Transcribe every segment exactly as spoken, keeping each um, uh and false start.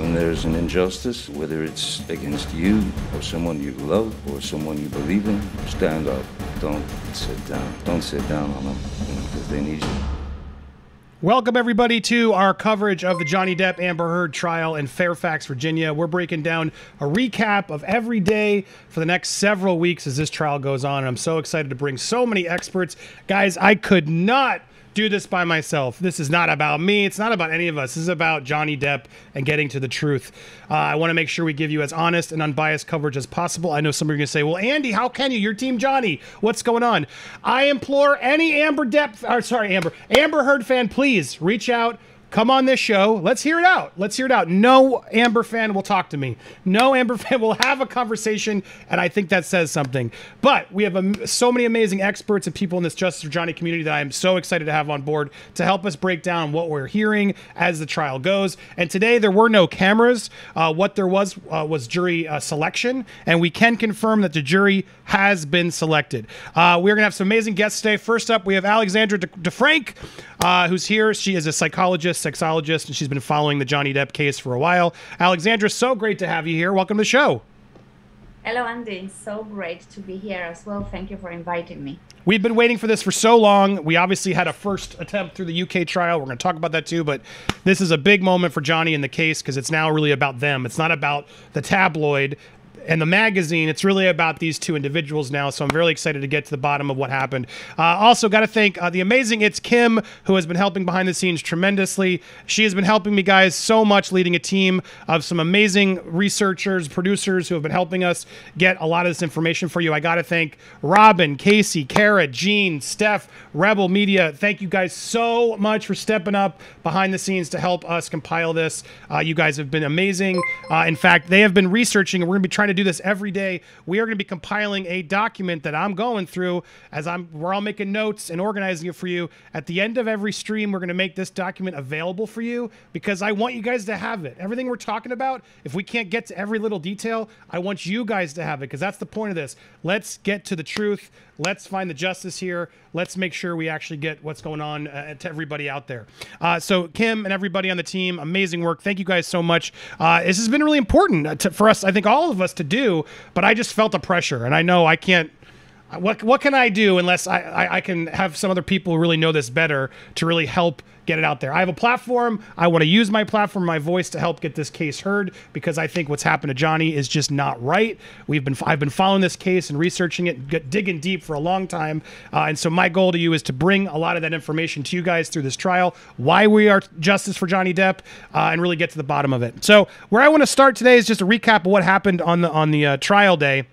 When there's an injustice, whether it's against you or someone you love or someone you believe in, stand up. Don't sit down. Don't sit down on them, you know, because they need you. Welcome, everybody, to our coverage of the Johnny Depp Amber Heard trial in Fairfax, Virginia. We're breaking down a recap of every day for the next several weeks as this trial goes on. And I'm so excited to bring so many experts. Guys, I could not do this by myself. This is not about me. It's not about any of us. This is about Johnny Depp and getting to the truth. Uh, I want to make sure we give you as honest and unbiased coverage as possible. I know some of you are going to say, well, Andy, how can you? You're Team Johnny. What's going on? I implore any Amber Depp, or sorry, Amber, Amber Heard fan, please reach out. Come on this show. Let's hear it out. Let's hear it out. No Amber fan will talk to me. No Amber fan will have a conversation, and I think that says something. But we have um, so many amazing experts and people in this Justice for Johnny community that I am so excited to have on board to help us break down what we're hearing as the trial goes. And today there were no cameras. Uh, what there was uh, was jury uh, selection, and we can confirm that the jury has been selected. Uh, we're going to have some amazing guests today. First up, we have Alexandra DeFranc, uh, who's here. She is a psychologist, sexologist, and she's been following the Johnny Depp case for a while. Alexandra, so great to have you here. Welcome to the show. Hello, Andy. It's so great to be here as well. Thank you for inviting me. We've been waiting for this for so long. We obviously had a first attempt through the U K trial. We're going to talk about that too, but this is a big moment for Johnny in the case because it's now really about them. It's not about the tabloid and the magazine. It's really about these two individuals now, so I'm really excited to get to the bottom of what happened. Uh, also got to thank uh, the amazing It's Kim, who has been helping behind the scenes tremendously. She has been helping me, guys, so much, leading a team of some amazing researchers, producers who have been helping us get a lot of this information for you. I got to thank Robin, Casey, Cara, Jean, Steph, Rebel Media. Thank you guys so much for stepping up behind the scenes to help us compile this. Uh, you guys have been amazing. Uh, in fact, they have been researching, and we're going to be trying to do this every day. We are going to be compiling a document that I'm going through as I'm we're all making notes and organizing it for you. At the end of every stream, we're going to make this document available for you because I want you guys to have it. Everything we're talking about, if we can't get to every little detail, I want you guys to have it because that's the point of this. Let's get to the truth. Let's find the justice here. Let's make sure we actually get what's going on uh, to everybody out there. Uh, so Kim and everybody on the team, amazing work. Thank you guys so much. Uh, this has been really important to, for us, I think all of us to do, but I just felt the pressure and I know I can't, what what can I do unless I, I, I can have some other people who really know this better to really help get it out there. I have a platform. I want to use my platform, my voice to help get this case heard because I think what's happened to Johnny is just not right. We've been, I've been following this case and researching it, digging deep for a long time. Uh, and so my goal to you is to bring a lot of that information to you guys through this trial, why we are justice for Johnny Depp, uh, and really get to the bottom of it. So where I want to start today is just a recap of what happened on the, on the uh, trial day.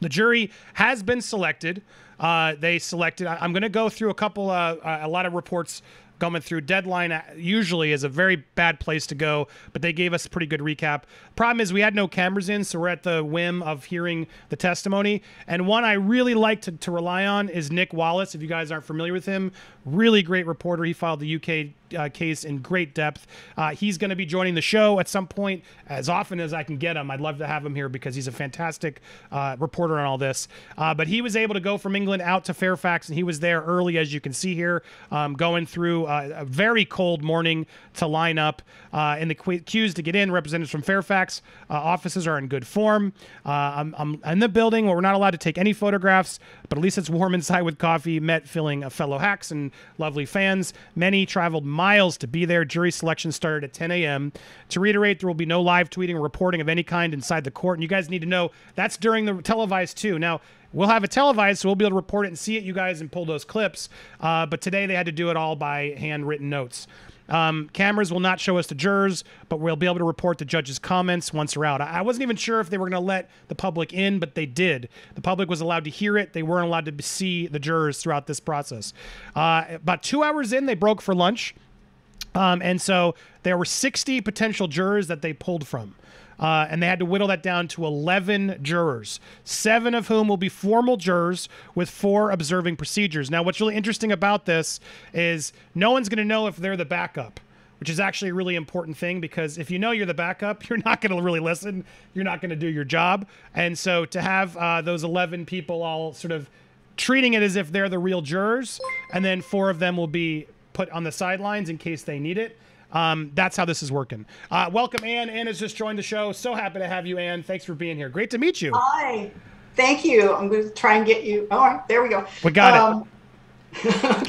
The jury has been selected. Uh, they selected. I, I'm going to go through a couple, uh, uh, a lot of reports coming through. Deadline usually is a very bad place to go, but they gave us a pretty good recap. Problem is we had no cameras in, so we're at the whim of hearing the testimony. And one I really like to, to rely on is Nick Wallis. If you guys aren't familiar with him, really great reporter. He filed the U K Uh, case in great depth. Uh, he's going to be joining the show at some point. As often as I can get him, I'd love to have him here because he's a fantastic uh, reporter on all this. Uh, but he was able to go from England out to Fairfax, and he was there early, as you can see here, um, going through uh, a very cold morning to line up uh, in the qu queues to get in. Representatives from Fairfax uh, offices are in good form. Uh, I'm, I'm in the building where we're not allowed to take any photographs, but at least it's warm inside with coffee. Met filling a fellow hacks and lovely fans. Many traveled miles to be there. Jury selection started at ten A M To reiterate, there will be no live tweeting or reporting of any kind inside the court. And you guys need to know that's during the televised too. Now, we'll have a televised, so we'll be able to report it and see it, you guys, and pull those clips. Uh, but today they had to do it all by handwritten notes. Um, cameras will not show us the jurors, but we'll be able to report the judge's comments once they're out. I wasn't even sure if they were going to let the public in, but they did. The public was allowed to hear it. They weren't allowed to see the jurors throughout this process. Uh, about two hours in, they broke for lunch. Um, and so there were sixty potential jurors that they pulled from. Uh, and they had to whittle that down to eleven jurors, seven of whom will be formal jurors with four observing procedures. Now, what's really interesting about this is no one's going to know if they're the backup, which is actually a really important thing, because if you know you're the backup, you're not going to really listen. You're not going to do your job. And so to have uh, those eleven people all sort of treating it as if they're the real jurors, and then four of them will be put on the sidelines in case they need it. Um, that's how this is working. Uh, welcome, Ann. Ann has just joined the show. So happy to have you, Ann. Thanks for being here. Great to meet you. Hi. Thank you. I'm going to try and get you. All right. There we go. We got um, it. Okay.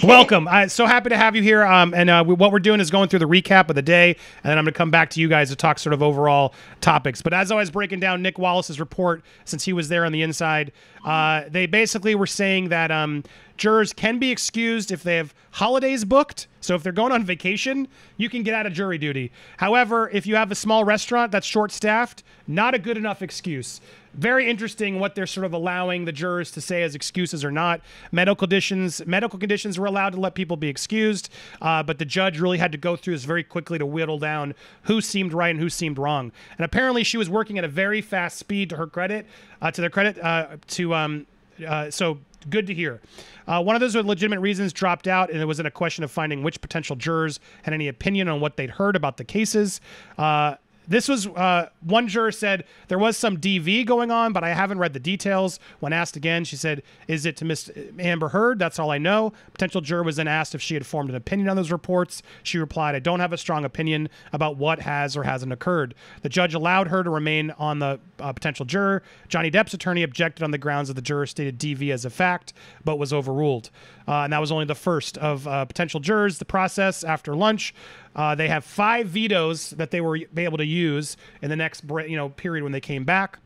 Welcome. I'm so happy to have you here. Um, and uh, we, what we're doing is going through the recap of the day, and then I'm going to come back to you guys to talk sort of overall topics. But as always, breaking down Nick Wallis's report, since he was there on the inside, uh, they basically were saying that um, jurors can be excused if they have holidays booked. So if they're going on vacation, you can get out of jury duty. However, if you have a small restaurant that's short-staffed, not a good enough excuse. Very interesting what they're sort of allowing the jurors to say as excuses or not. Medical conditions, medical conditions were allowed to let people be excused, uh, but the judge really had to go through this very quickly to whittle down who seemed right and who seemed wrong. And apparently, she was working at a very fast speed. To her credit, uh, to their credit, uh, to um, uh, so. Good to hear. Uh, one of those with legitimate reasons dropped out, and it was in a question of finding which potential jurors had any opinion on what they'd heard about the cases. Uh, this was uh, one juror said there was some D V going on, but I haven't read the details. When asked again, she said, is it to Miss Amber Heard? That's all I know. Potential juror was then asked if she had formed an opinion on those reports. She replied, I don't have a strong opinion about what has or hasn't occurred. The judge allowed her to remain on the uh, potential juror. Johnny Depp's attorney objected on the grounds that the juror stated D V as a fact, but was overruled. Uh, and that was only the first of uh, potential jurors. The process after lunch, Uh, they have five vetoes that they were able to use in the next, you know, period when they came back.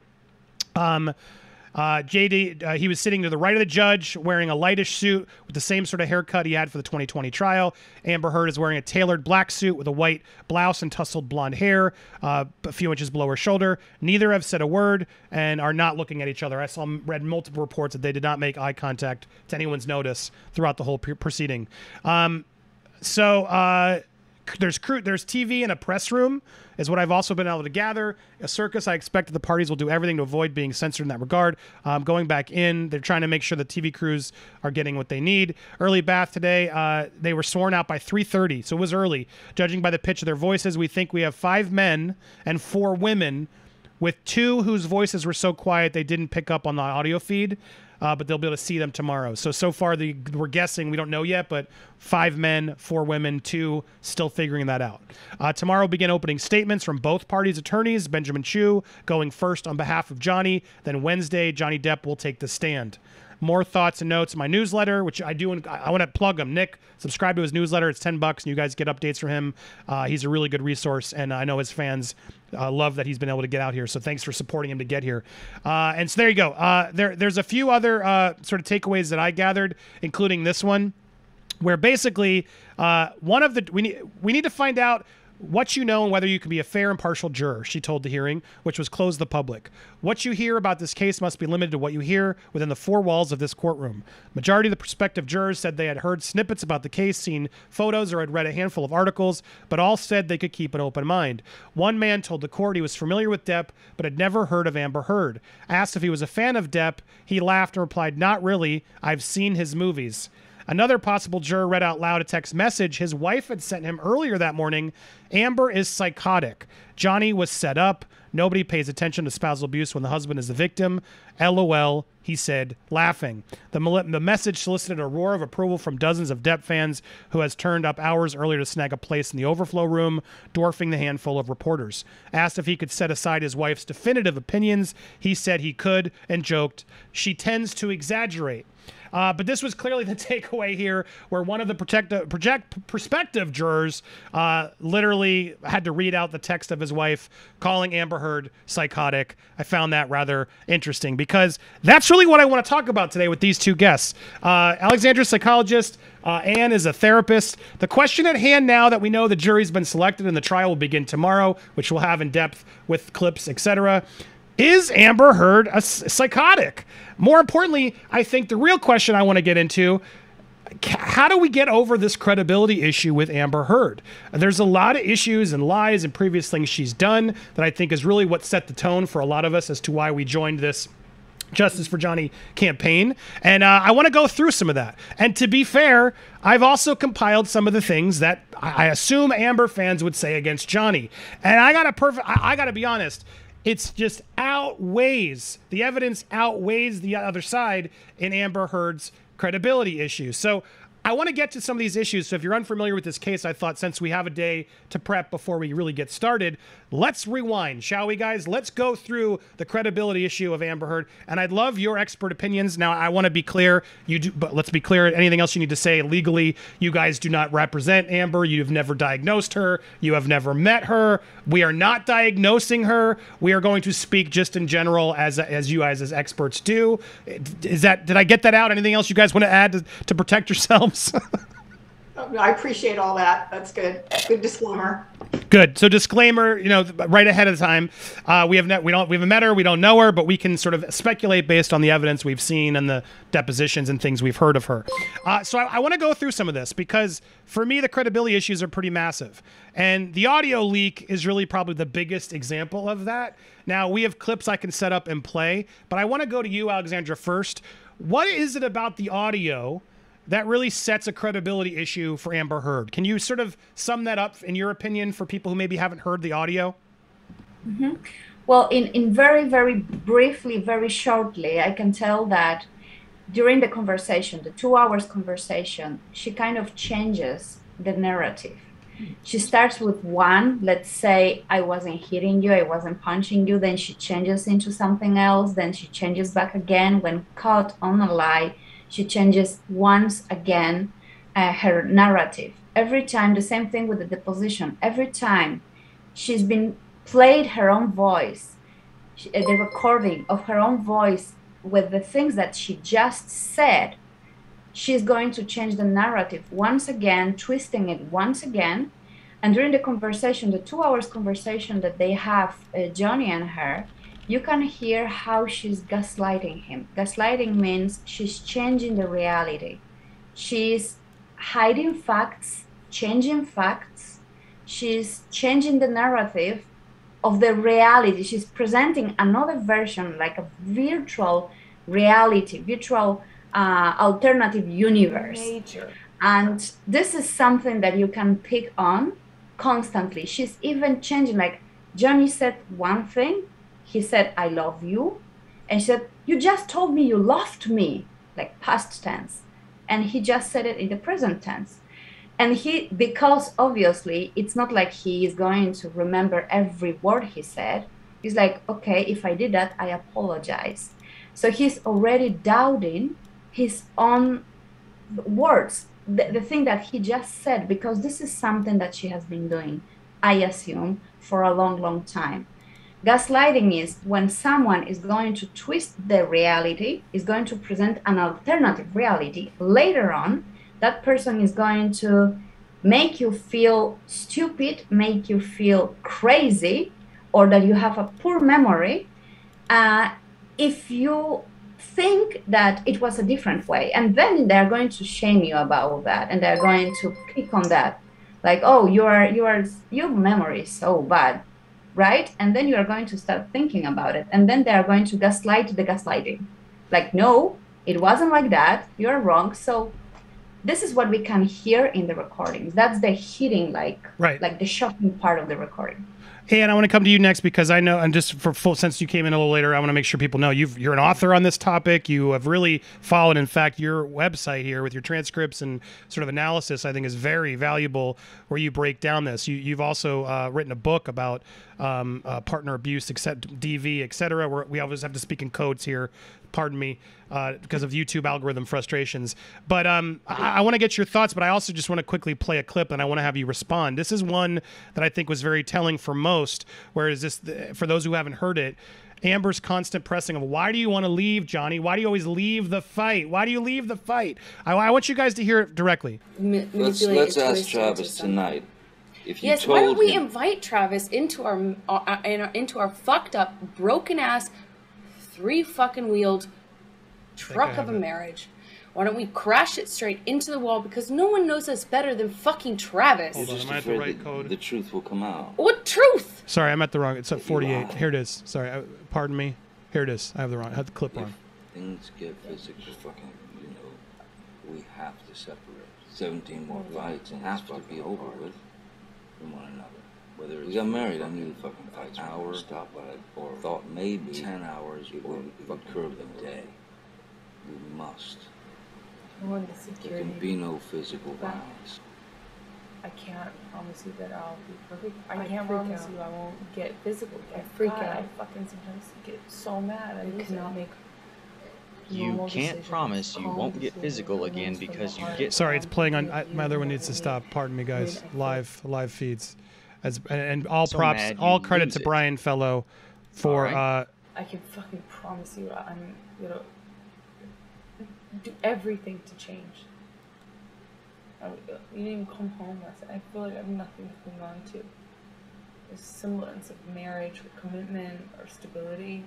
Um, uh, J D, uh, he was sitting to the right of the judge, wearing a lightish suit with the same sort of haircut he had for the twenty twenty trial. Amber Heard is wearing a tailored black suit with a white blouse and tousled blonde hair, uh, a few inches below her shoulder. Neither have said a word and are not looking at each other. I saw read multiple reports that they did not make eye contact to anyone's notice throughout the whole proceeding. Um, so. Uh, There's crew, there's T V in a press room, is what I've also been able to gather. A circus. I expect that the parties will do everything to avoid being censored in that regard. Um, going back in, they're trying to make sure the T V crews are getting what they need. Early bath today. Uh, they were sworn out by three thirty, so it was early. Judging by the pitch of their voices, we think we have five men and four women, with two whose voices were so quiet they didn't pick up on the audio feed. Uh, but they'll be able to see them tomorrow. So, so far, the, we're guessing. We don't know yet, but five men, four women, two, still figuring that out. Uh, tomorrow, begin opening statements from both parties' attorneys. Benjamin Chu going first on behalf of Johnny. Then Wednesday, Johnny Depp will take the stand. More thoughts and notes in my newsletter, which I do. I want to plug him. Nick, subscribe to his newsletter. It's ten bucks, and you guys get updates from him. Uh, he's a really good resource, and I know his fans uh, love that he's been able to get out here. So thanks for supporting him to get here. Uh, and so there you go. Uh, there, there's a few other uh, sort of takeaways that I gathered, including this one, where basically uh, one of the we need we need to find out what you know and whether you can be a fair and impartial juror, she told the hearing, which was closed to the public. What you hear about this case must be limited to what you hear within the four walls of this courtroom. Majority of the prospective jurors said they had heard snippets about the case, seen photos, or had read a handful of articles, but all said they could keep an open mind. One man told the court he was familiar with Depp, but had never heard of Amber Heard. Asked if he was a fan of Depp, he laughed and replied, "Not really. I've seen his movies." Another possible juror read out loud a text message his wife had sent him earlier that morning. Amber is psychotic. Johnny was set up. Nobody pays attention to spousal abuse when the husband is the victim. L O L, he said, laughing. The, the message solicited a roar of approval from dozens of Depp fans who has turned up hours earlier to snag a place in the overflow room, dwarfing the handful of reporters. Asked if he could set aside his wife's definitive opinions, he said he could and joked, "She tends to exaggerate." Uh, but this was clearly the takeaway here, where one of the protect, project, prospective jurors uh, literally had to read out the text of his wife calling Amber Heard psychotic. I found that rather interesting, because that's really what I want to talk about today with these two guests. Uh, Alexandra's psychologist, uh, Ann is a therapist. The question at hand, now that we know the jury's been selected and the trial will begin tomorrow, which we'll have in depth with clips, et cetera, is Amber Heard a psychotic? More importantly, I think the real question I want to get into, how do we get over this credibility issue with Amber Heard? There's a lot of issues and lies and previous things she's done that I think is really what set the tone for a lot of us as to why we joined this Justice for Johnny campaign. And uh, I want to go through some of that. And to be fair, I've also compiled some of the things that I assume Amber fans would say against Johnny. And I got a perfect, I, I got to be honest, it's just outweighs, the evidence outweighs the other side in Amber Heard's credibility issue. So I want to get to some of these issues. So if you're unfamiliar with this case, I thought since we have a day to prep before we really get started, let's rewind, shall we, guys? Let's go through the credibility issue of Amber Heard. And I'd love your expert opinions. Now, I want to be clear, you do, but let's be clear, anything else you need to say legally, you guys do not represent Amber. You've never diagnosed her. You have never met her. We are not diagnosing her. We are going to speak just in general as, as you guys as experts do. Is that, did I get that out? Anything else you guys want to add to, to protect yourselves? I appreciate all that. That's good. Good disclaimer. Good. So disclaimer, you know, right ahead of time, uh, we have not, we don't, we haven't met her, we don't know her, but we can sort of speculate based on the evidence we've seen and the depositions and things we've heard of her. Uh, so I, I want to go through some of this because for me, the credibility issues are pretty massive. And the audio leak is really probably the biggest example of that. Now we have clips I can set up and play, but I want to go to you, Alexandra, first. What is it about the audio that really sets a credibility issue for Amber Heard? Can you sort of sum that up in your opinion for people who maybe haven't heard the audio? Mm-hmm. Well, in, in very, very briefly, very shortly, I can tell that during the conversation, the two hours conversation, she kind of changes the narrative. She starts with one, let's say, I wasn't hitting you, I wasn't punching you. Then she changes into something else. Then she changes back again when caught on a lie. She changes once again uh, her narrative. Every time, the same thing with the deposition. Every time she's been played her own voice, she, uh, the recording of her own voice with the things that she just said, she's going to change the narrative once again, twisting it once again. And during the conversation, the two hours conversation that they have, uh, Johnny and her, you can hear how she's gaslighting him. Gaslighting means she's changing the reality. She's hiding facts, changing facts. She's changing the narrative of the reality. She's presenting another version, like a virtual reality, virtual uh, alternative universe. Major. And this is something that you can pick on constantly. She's even changing, like Johnny said one thing, he said, I love you. And she said, you just told me you loved me, like past tense. And he just said it in the present tense. And he, because obviously it's not like he is going to remember every word he said. He's like, okay, if I did that, I apologize. So he's already doubting his own words, the, the thing that he just said, because this is something that she has been doing, I assume, for a long, long time. Gaslighting is when someone is going to twist the reality, is going to present an alternative reality. Later on, that person is going to make you feel stupid, make you feel crazy, or that you have a poor memory, uh, if you think that it was a different way. And then they're going to shame you about all that, and they're going to pick on that. Like, oh, your, your, your memory is so bad. Right? And then you are going to start thinking about it. And then they are going to gaslight the gaslighting. Like, no, it wasn't like that. You're wrong. So this is what we can hear in the recordings. That's the hitting, like, right. like the shocking part of the recording. Hey, and I want to come to you next because I know, and just for full sense, you came in a little later. I want to make sure people know you've, you're an author on this topic. You have really followed, in fact, your website here with your transcripts and sort of analysis, I think is very valuable where you break down this. You, you've also uh, written a book about um, uh, partner abuse, D V, et cetera, where we always have to speak in codes here. Pardon me, uh, because of YouTube algorithm frustrations. But um, I, I want to get your thoughts, but I also just want to quickly play a clip and I want to have you respond. This is one that I think was very telling for most, whereas this, for those who haven't heard it, Amber's constant pressing of, why do you want to leave, Johnny? Why do you always leave the fight? Why do you leave the fight? I, I want you guys to hear it directly. M let's let's ask Travis tonight. If you yes, told why don't we him invite Travis into our, uh, in our, into our fucked up, broken ass, three fucking wheeled truck of a marriage. Why don't we crash it straight into the wall? Because no one knows us better than fucking Travis. Hold on, am I at the right code? The truth will come out. What truth? Sorry, I'm at the wrong. It's at forty-eight. Here it is. Sorry, I, pardon me. Here it is. I have the wrong. I have the clip wrong. Things get physical. Fucking, you know, we have to separate. Seventeen more fights and has to be over with from one another. Whether we got married, I knew the fucking fights. An hour stop by, or thought maybe ten hours would occur the day. We must More the security. There can be no physical violence. I can't promise you that I'll be perfect. I, I can't promise out. you I won't get physical. I freak God, out. I fucking sometimes get so mad. I, I cannot it. make. You can't promise you won't get physical again because you get. Sorry, it's playing on. I, my other one needs to stop. Pardon me, guys. Live, live feeds, as and, and all props, so all credit to Brian Fellow, for. Right. Uh, I can fucking promise you, I'm gonna do everything to change. I, you didn't even come home last night. I feel like I have nothing to cling on to. There's semblance of marriage, or commitment, or stability.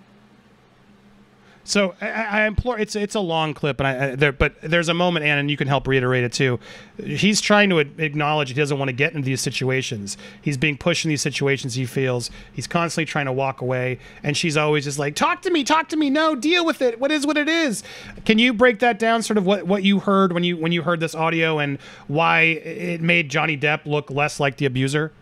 So I, I implore, it's it's a long clip, and I, I there, but there's a moment, Ann, and you can help reiterate it too. He's trying to acknowledge he doesn't want to get into these situations. He's being pushed in these situations. He feels he's constantly trying to walk away, and she's always just like, "Talk to me, talk to me, no, deal with it. What is what it is." Can you break that down, sort of what what you heard when you when you heard this audio, and why it made Johnny Depp look less like the abuser?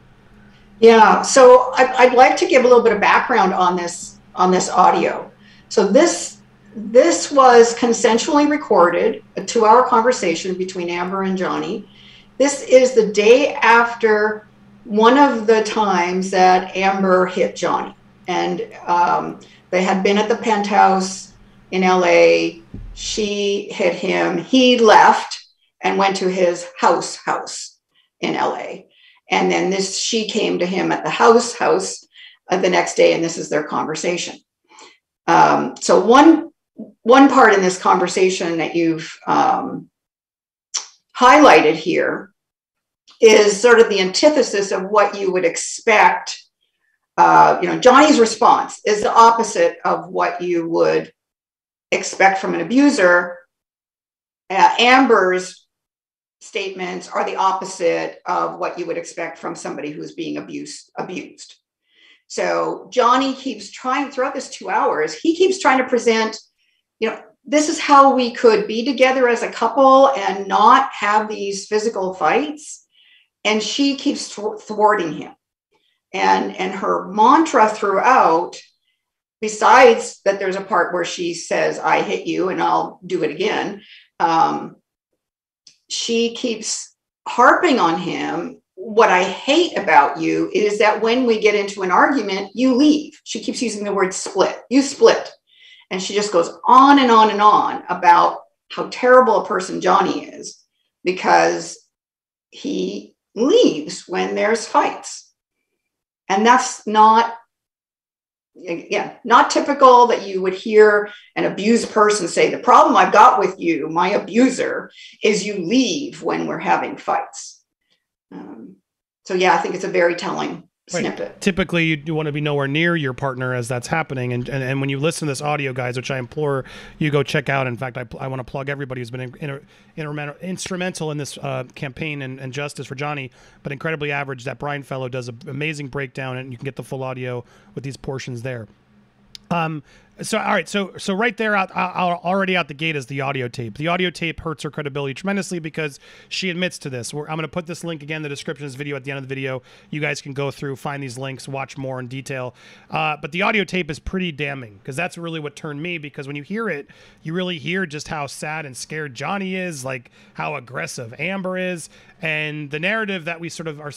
Yeah. So I, I'd like to give a little bit of background on this on this audio. So this, this was consensually recorded, a two-hour conversation between Amber and Johnny. This is the day after one of the times that Amber hit Johnny. And um, they had been at the penthouse in L A. She hit him. He left and went to his house house in L A. And then this, she came to him at the house house uh, the next day, and this is their conversation. Um, so one, one part in this conversation that you've um, highlighted here is sort of the antithesis of what you would expect. Uh, you know, Johnny's response is the opposite of what you would expect from an abuser. Uh, Amber's statements are the opposite of what you would expect from somebody who's being abused, abused. So Johnny keeps trying throughout this two hours, he keeps trying to present, you know, this is how we could be together as a couple and not have these physical fights. And she keeps thwarting him. And, and her mantra throughout, besides that there's a part where she says, I hit you and I'll do it again. Um, she keeps harping on him. What I hate about you is that when we get into an argument, you leave. She keeps using the word split. You split. And she just goes on and on and on about how terrible a person Johnny is because he leaves when there's fights. And that's not, again, not typical that you would hear an abused person say, the problem I've got with you, my abuser, is you leave when we're having fights. Um, so yeah, I think it's a very telling snippet. Right. Typically, you, you want to be nowhere near your partner as that's happening. And, and and when you listen to this audio, guys, which I implore you go check out. In fact, I, I want to plug everybody who's been in, in, in, instrumental in this uh, campaign and, and justice for Johnny, but Incredibly Average, that Brian Fellow does an amazing breakdown, and you can get the full audio with these portions there. Um, so, all right. So, so right there out, out, already out the gate is the audio tape. The audio tape hurts her credibility tremendously because she admits to this. We're, I'm going to put this link again in the description of this video at the end of the video. You guys can go through, find these links, watch more in detail. Uh, but the audio tape is pretty damning because that's really what turned me, because when you hear it, you really hear just how sad and scared Johnny is, like how aggressive Amber is. And the narrative that we sort of are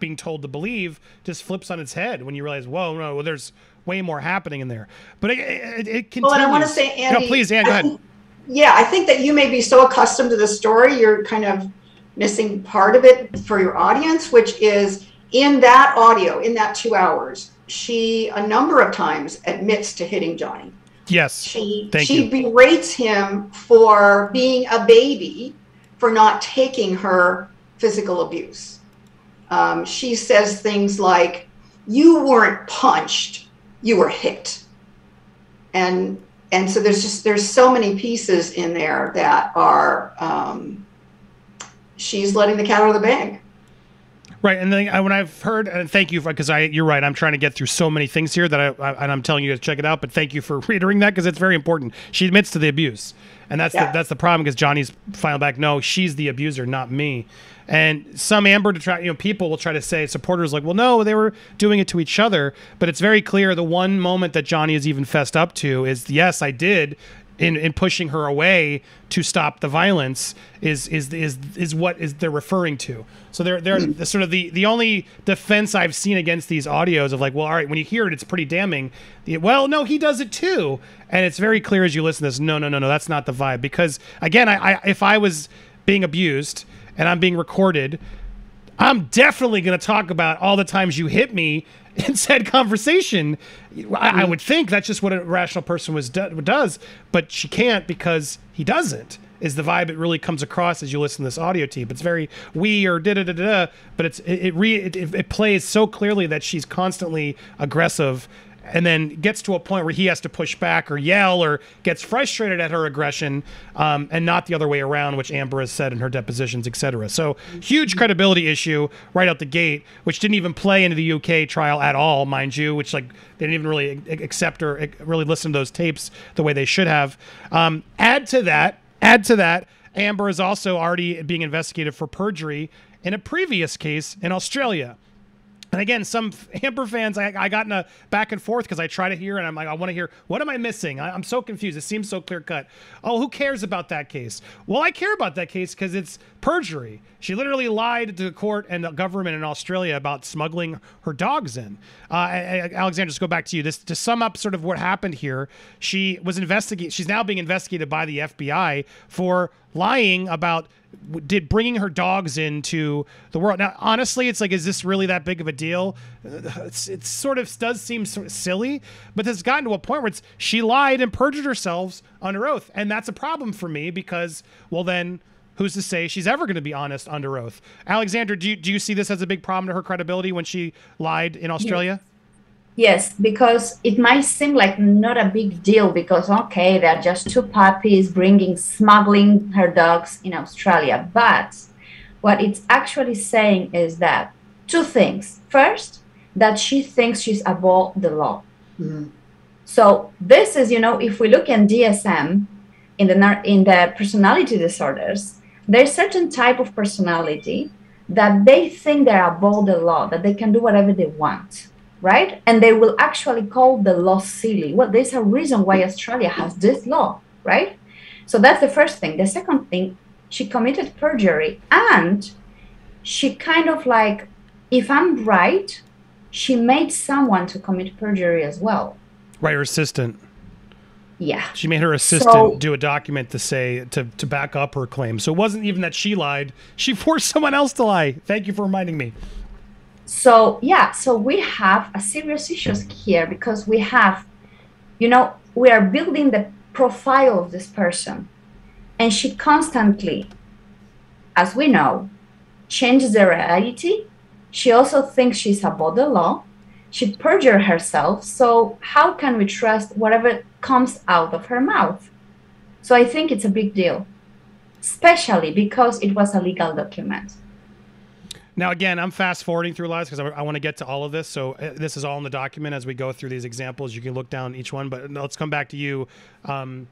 being told to believe just flips on its head when you realize, whoa, no, well, there's way more happening in there. But it, it, it continues. Well, and I want to say, Andy, no, please, Ann, go ahead. I think, yeah, I think that you may be so accustomed to the story, you're kind of missing part of it for your audience, which is in that audio, in that two hours, she a number of times admits to hitting Johnny. Yes. She, Thank she you. berates him for being a baby, for not taking her physical abuse. Um, she says things like, you weren't punched. You were hit. And and so there's just there's so many pieces in there that are um, she's letting the cat out of the bag. Right, and then I, when I've heard, and thank you, because I, you're right, I'm trying to get through so many things here that I, I and I'm telling you guys to check it out. But thank you for reiterating that because it's very important. She admits to the abuse, and that's yeah. the, that's the problem because Johnny's filing back. No, she's the abuser, not me. And some Amber to try, you know, people will try to say supporters like, well, no, they were doing it to each other. But it's very clear the one moment that Johnny is even fessed up to is, yes, I did in, in pushing her away to stop the violence is is is is what is they're referring to. So they're they're mm. sort of the the only defense I've seen against these audios of like, well, all right, when you hear it, it's pretty damning. Well, no, he does it too, and it's very clear as you listen to this. No, no, no, no, that's not the vibe. Because again, I, I if I was being abused and I'm being recorded, I'm definitely going to talk about all the times you hit me in said conversation. I, I would think that's just what a rational person was do does, but she can't because he doesn't, is the vibe it really comes across as you listen to this audio tape. It's very we or da da da da, but it's, it it, re it, it plays so clearly that she's constantly aggressive and then gets to a point where he has to push back or yell or gets frustrated at her aggression, um, and not the other way around, which Amber has said in her depositions, et cetera. So huge credibility issue right out the gate, which didn't even play into the U K trial at all, mind you, which like they didn't even really accept or really listen to those tapes the way they should have. Um, add to that, add to that, Amber is also already being investigated for perjury in a previous case in Australia. And again, some Amber fans, I, I got in a back and forth because I try to hear and I'm like, I want to hear, what am I missing? I, I'm so confused. It seems so clear cut. Oh, who cares about that case? Well, I care about that case because it's perjury. She literally lied to the court and the government in Australia about smuggling her dogs in. Uh, I, I, Alexandra, just go back to you. This, to sum up sort of what happened here, she was investigated. She's now being investigated by the F B I for lying about did bringing her dogs into the world. Now, honestly, it's like, is this really that big of a deal? It's, it sort of does seem sort of silly, but it's gotten to a point where it's, she lied and perjured herself under oath. And that's a problem for me because, well, then who's to say she's ever going to be honest under oath? Alexandra, do you, do you see this as a big problem to her credibility when she lied in Australia? Yes. Yes, because it might seem like not a big deal because, okay, they're just two puppies bringing, smuggling her dogs in Australia. But what it's actually saying is that two things. First, that she thinks she's above the law. Mm. So this is, you know, if we look in D S M, in the, in the personality disorders, there's certain type of personality that they think they're above the law, that they can do whatever they want. Right? And they will actually call the law silly. Well, there's a reason why Australia has this law, right? So that's the first thing. The second thing, she committed perjury and she kind of like, if I'm right, she made someone to commit perjury as well. Right, her assistant. Yeah. She made her assistant so, do a document to say, to, to back up her claim. So it wasn't even that she lied. She forced someone else to lie. Thank you for reminding me. So, yeah, so we have a serious issues here because we have, you know, we are building the profile of this person. And she constantly, as we know, changes the reality. She also thinks she's above the law. She perjured herself. So how can we trust whatever comes out of her mouth? So I think it's a big deal, especially because it was a legal document. Now, again, I'm fast forwarding through lives because I, I want to get to all of this. So uh, this is all in the document as we go through these examples. You can look down each one, but let's come back to you. Um,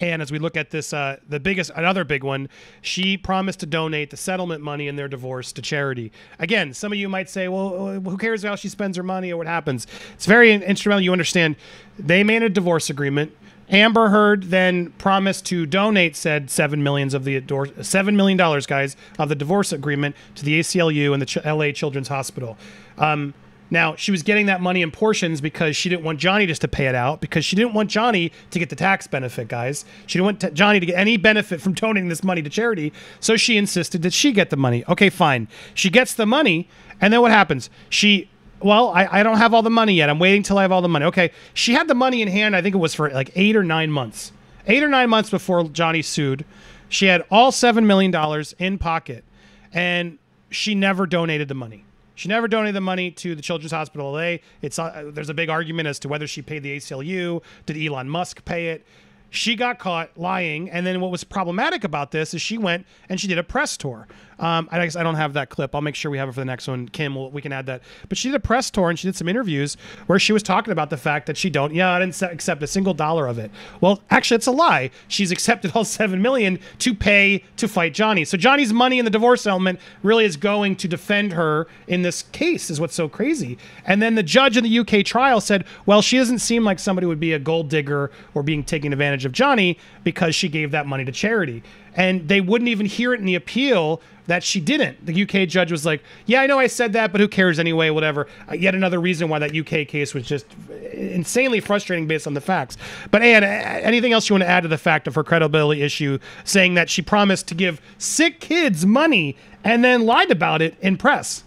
and as we look at this, uh, the biggest, another big one, she promised to donate the settlement money in their divorce to charity. Again, some of you might say, well, who cares how she spends her money or what happens? It's very instrumental. You understand they made a divorce agreement. Amber Heard then promised to donate said seven millions of the seven million dollars, guys, of the divorce agreement to the A C L U and the Ch L A Children's Hospital. Um, now she was getting that money in portions because she didn't want Johnny just to pay it out because she didn't want Johnny to get the tax benefit, guys. She didn't want t Johnny to get any benefit from donating this money to charity, so she insisted that she get the money. Okay, fine. She gets the money, and then what happens? She Well, I, I don't have all the money yet. I'm waiting till I have all the money. Okay. She had the money in hand. I think it was for like eight or nine months, eight or nine months before Johnny sued. She had all seven million dollars in pocket and she never donated the money. She never donated the money to the Children's Hospital L A. It's uh, there's a big argument as to whether she paid the A C L U. Did Elon Musk pay it? She got caught lying. And then what was problematic about this is she went and she did a press tour. Um, I guess I don't have that clip. I'll make sure we have it for the next one. Kim, we'll, we can add that. But she did a press tour and she did some interviews where she was talking about the fact that she don't, yeah, I didn't accept a single dollar of it. Well, actually, it's a lie. She's accepted all seven million dollars to pay to fight Johnny. So Johnny's money in the divorce settlement really is going to defend her in this case, is what's so crazy. And then the judge in the U K trial said, well, she doesn't seem like somebody would be a gold digger or being taken advantage of Johnny because she gave that money to charity. And they wouldn't even hear it in the appeal that she didn't. The U K judge was like, yeah, I know I said that, but who cares anyway, whatever. Uh, yet another reason why that U K case was just insanely frustrating based on the facts. But Ann, anything else you want to add to the fact of her credibility issue, saying that she promised to give sick kids money and then lied about it in press?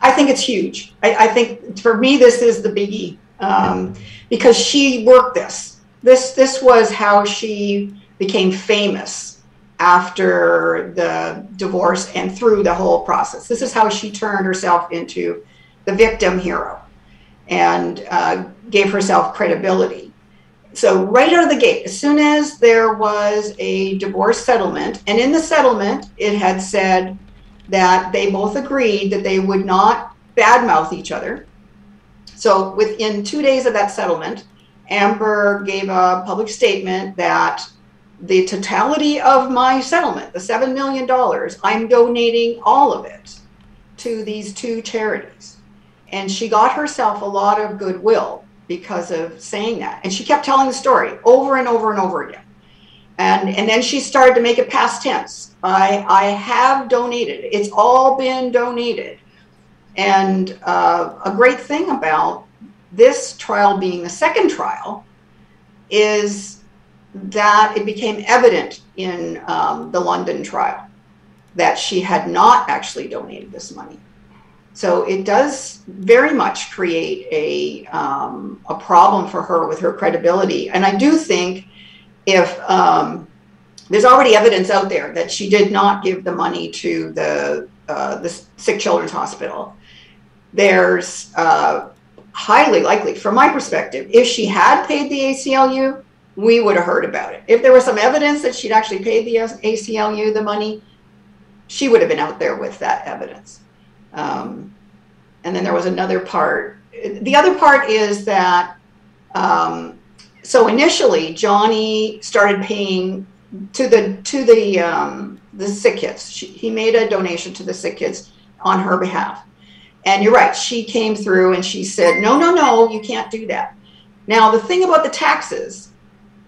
I think it's huge. I, I think for me, this is the biggie, um, because she worked this. This, this was how she became famous after the divorce and through the whole process. This is how she turned herself into the victim hero and uh, gave herself credibility. So right out of the gate, as soon as there was a divorce settlement, and in the settlement, it had said that they both agreed that they would not badmouth each other. So within two days of that settlement, Amber gave a public statement that the totality of my settlement, the seven million dollars, I'm donating all of it to these two charities. And she got herself a lot of goodwill because of saying that. And she kept telling the story over and over and over again. And, and then she started to make it past tense. I, I have donated. It's all been donated. And uh, a great thing about this trial being the second trial is that it became evident in um, the London trial that she had not actually donated this money. So it does very much create a, um, a problem for her with her credibility. And I do think if um, there's already evidence out there that she did not give the money to the, uh, the Sick Children's Hospital, there's uh, highly likely, from my perspective, if she had paid the A C L U, we would have heard about it. If there was some evidence that she'd actually paid the A C L U the money, she would have been out there with that evidence. Um, and then there was another part. The other part is that, um, so initially Johnny started paying to the to the um, the sick kids. She, he made a donation to the sick kids on her behalf. And you're right, she came through and she said, no, no, no, you can't do that. Now the thing about the taxes,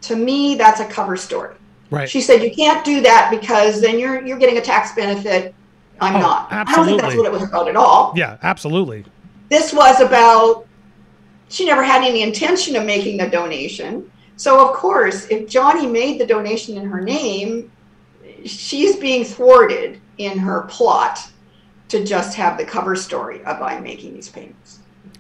to me, that's a cover story. Right. She said, you can't do that because then you're you're getting a tax benefit. I'm oh, not. Absolutely. I don't think that's what it was about at all. Yeah, absolutely. This was about, she never had any intention of making the donation. So of course, if Johnny made the donation in her name, she's being thwarted in her plot to just have the cover story of I'm making these payments.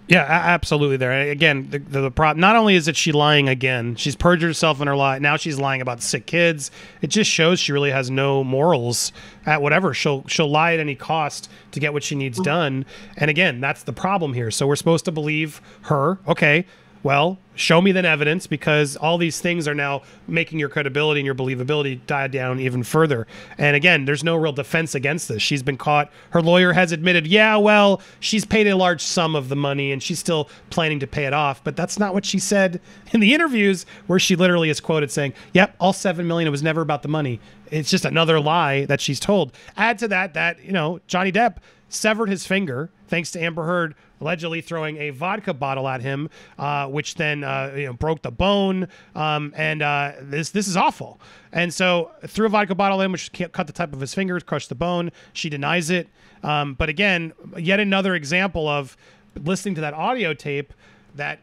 Yeah, absolutely. There again, the, the, the problem. Not only is it she lying again, she's perjured herself in her lie. Now she's lying about sick kids. It just shows she really has no morals at whatever. She'll she'll lie at any cost to get what she needs done. And again, that's the problem here. So we're supposed to believe her. Okay, well, show me then evidence, because all these things are now making your credibility and your believability die down even further. And again, there's no real defense against this. She's been caught. Her lawyer has admitted, yeah, well, she's paid a large sum of the money and she's still planning to pay it off. But that's not what she said in the interviews, where she literally is quoted saying, yep, all seven million dollars. It was never about the money. It's just another lie that she's told. Add to that, that, you know, Johnny Depp severed his finger thanks to Amber Heard allegedly throwing a vodka bottle at him, uh, which then uh, you know, broke the bone. Um, and uh, this this is awful. And so threw a vodka bottle in, which cut the tip of his fingers, crushed the bone. She denies it. Um, but again, yet another example of listening to that audio tape that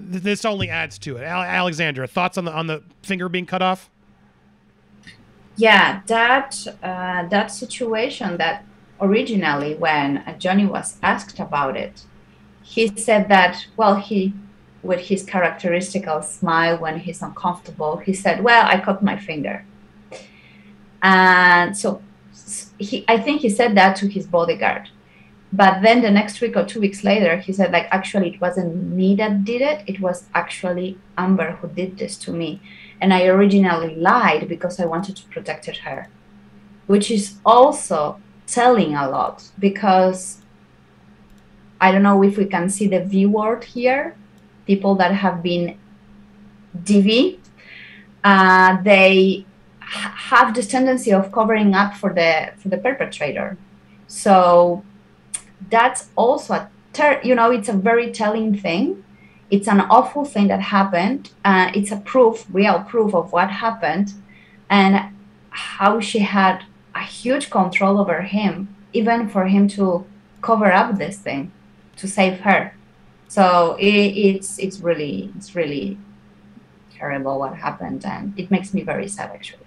this only adds to it. Al Alexandra, thoughts on the on the finger being cut off? Yeah, that uh, that situation that. Originally, when Johnny was asked about it, he said that, well, he, with his characteristic smile when he's uncomfortable, he said, well, I cut my finger. And so he, I think he said that to his bodyguard. But then the next week or two weeks later, he said, like, actually, it wasn't me that did it. It was actually Amber who did this to me. And I originally lied because I wanted to protect her. which is also telling a lot, because I don't know if we can see the V word here, people that have been D V, uh, they have this tendency of covering up for the for the perpetrator. So that's also a ter you know it's a very telling thing. It's an awful thing that happened. Uh, it's a proof, real proof of what happened, and how she had a huge control over him, even for him to cover up this thing to save her. So it, it's it's really it's really terrible what happened, and it makes me very sad, actually.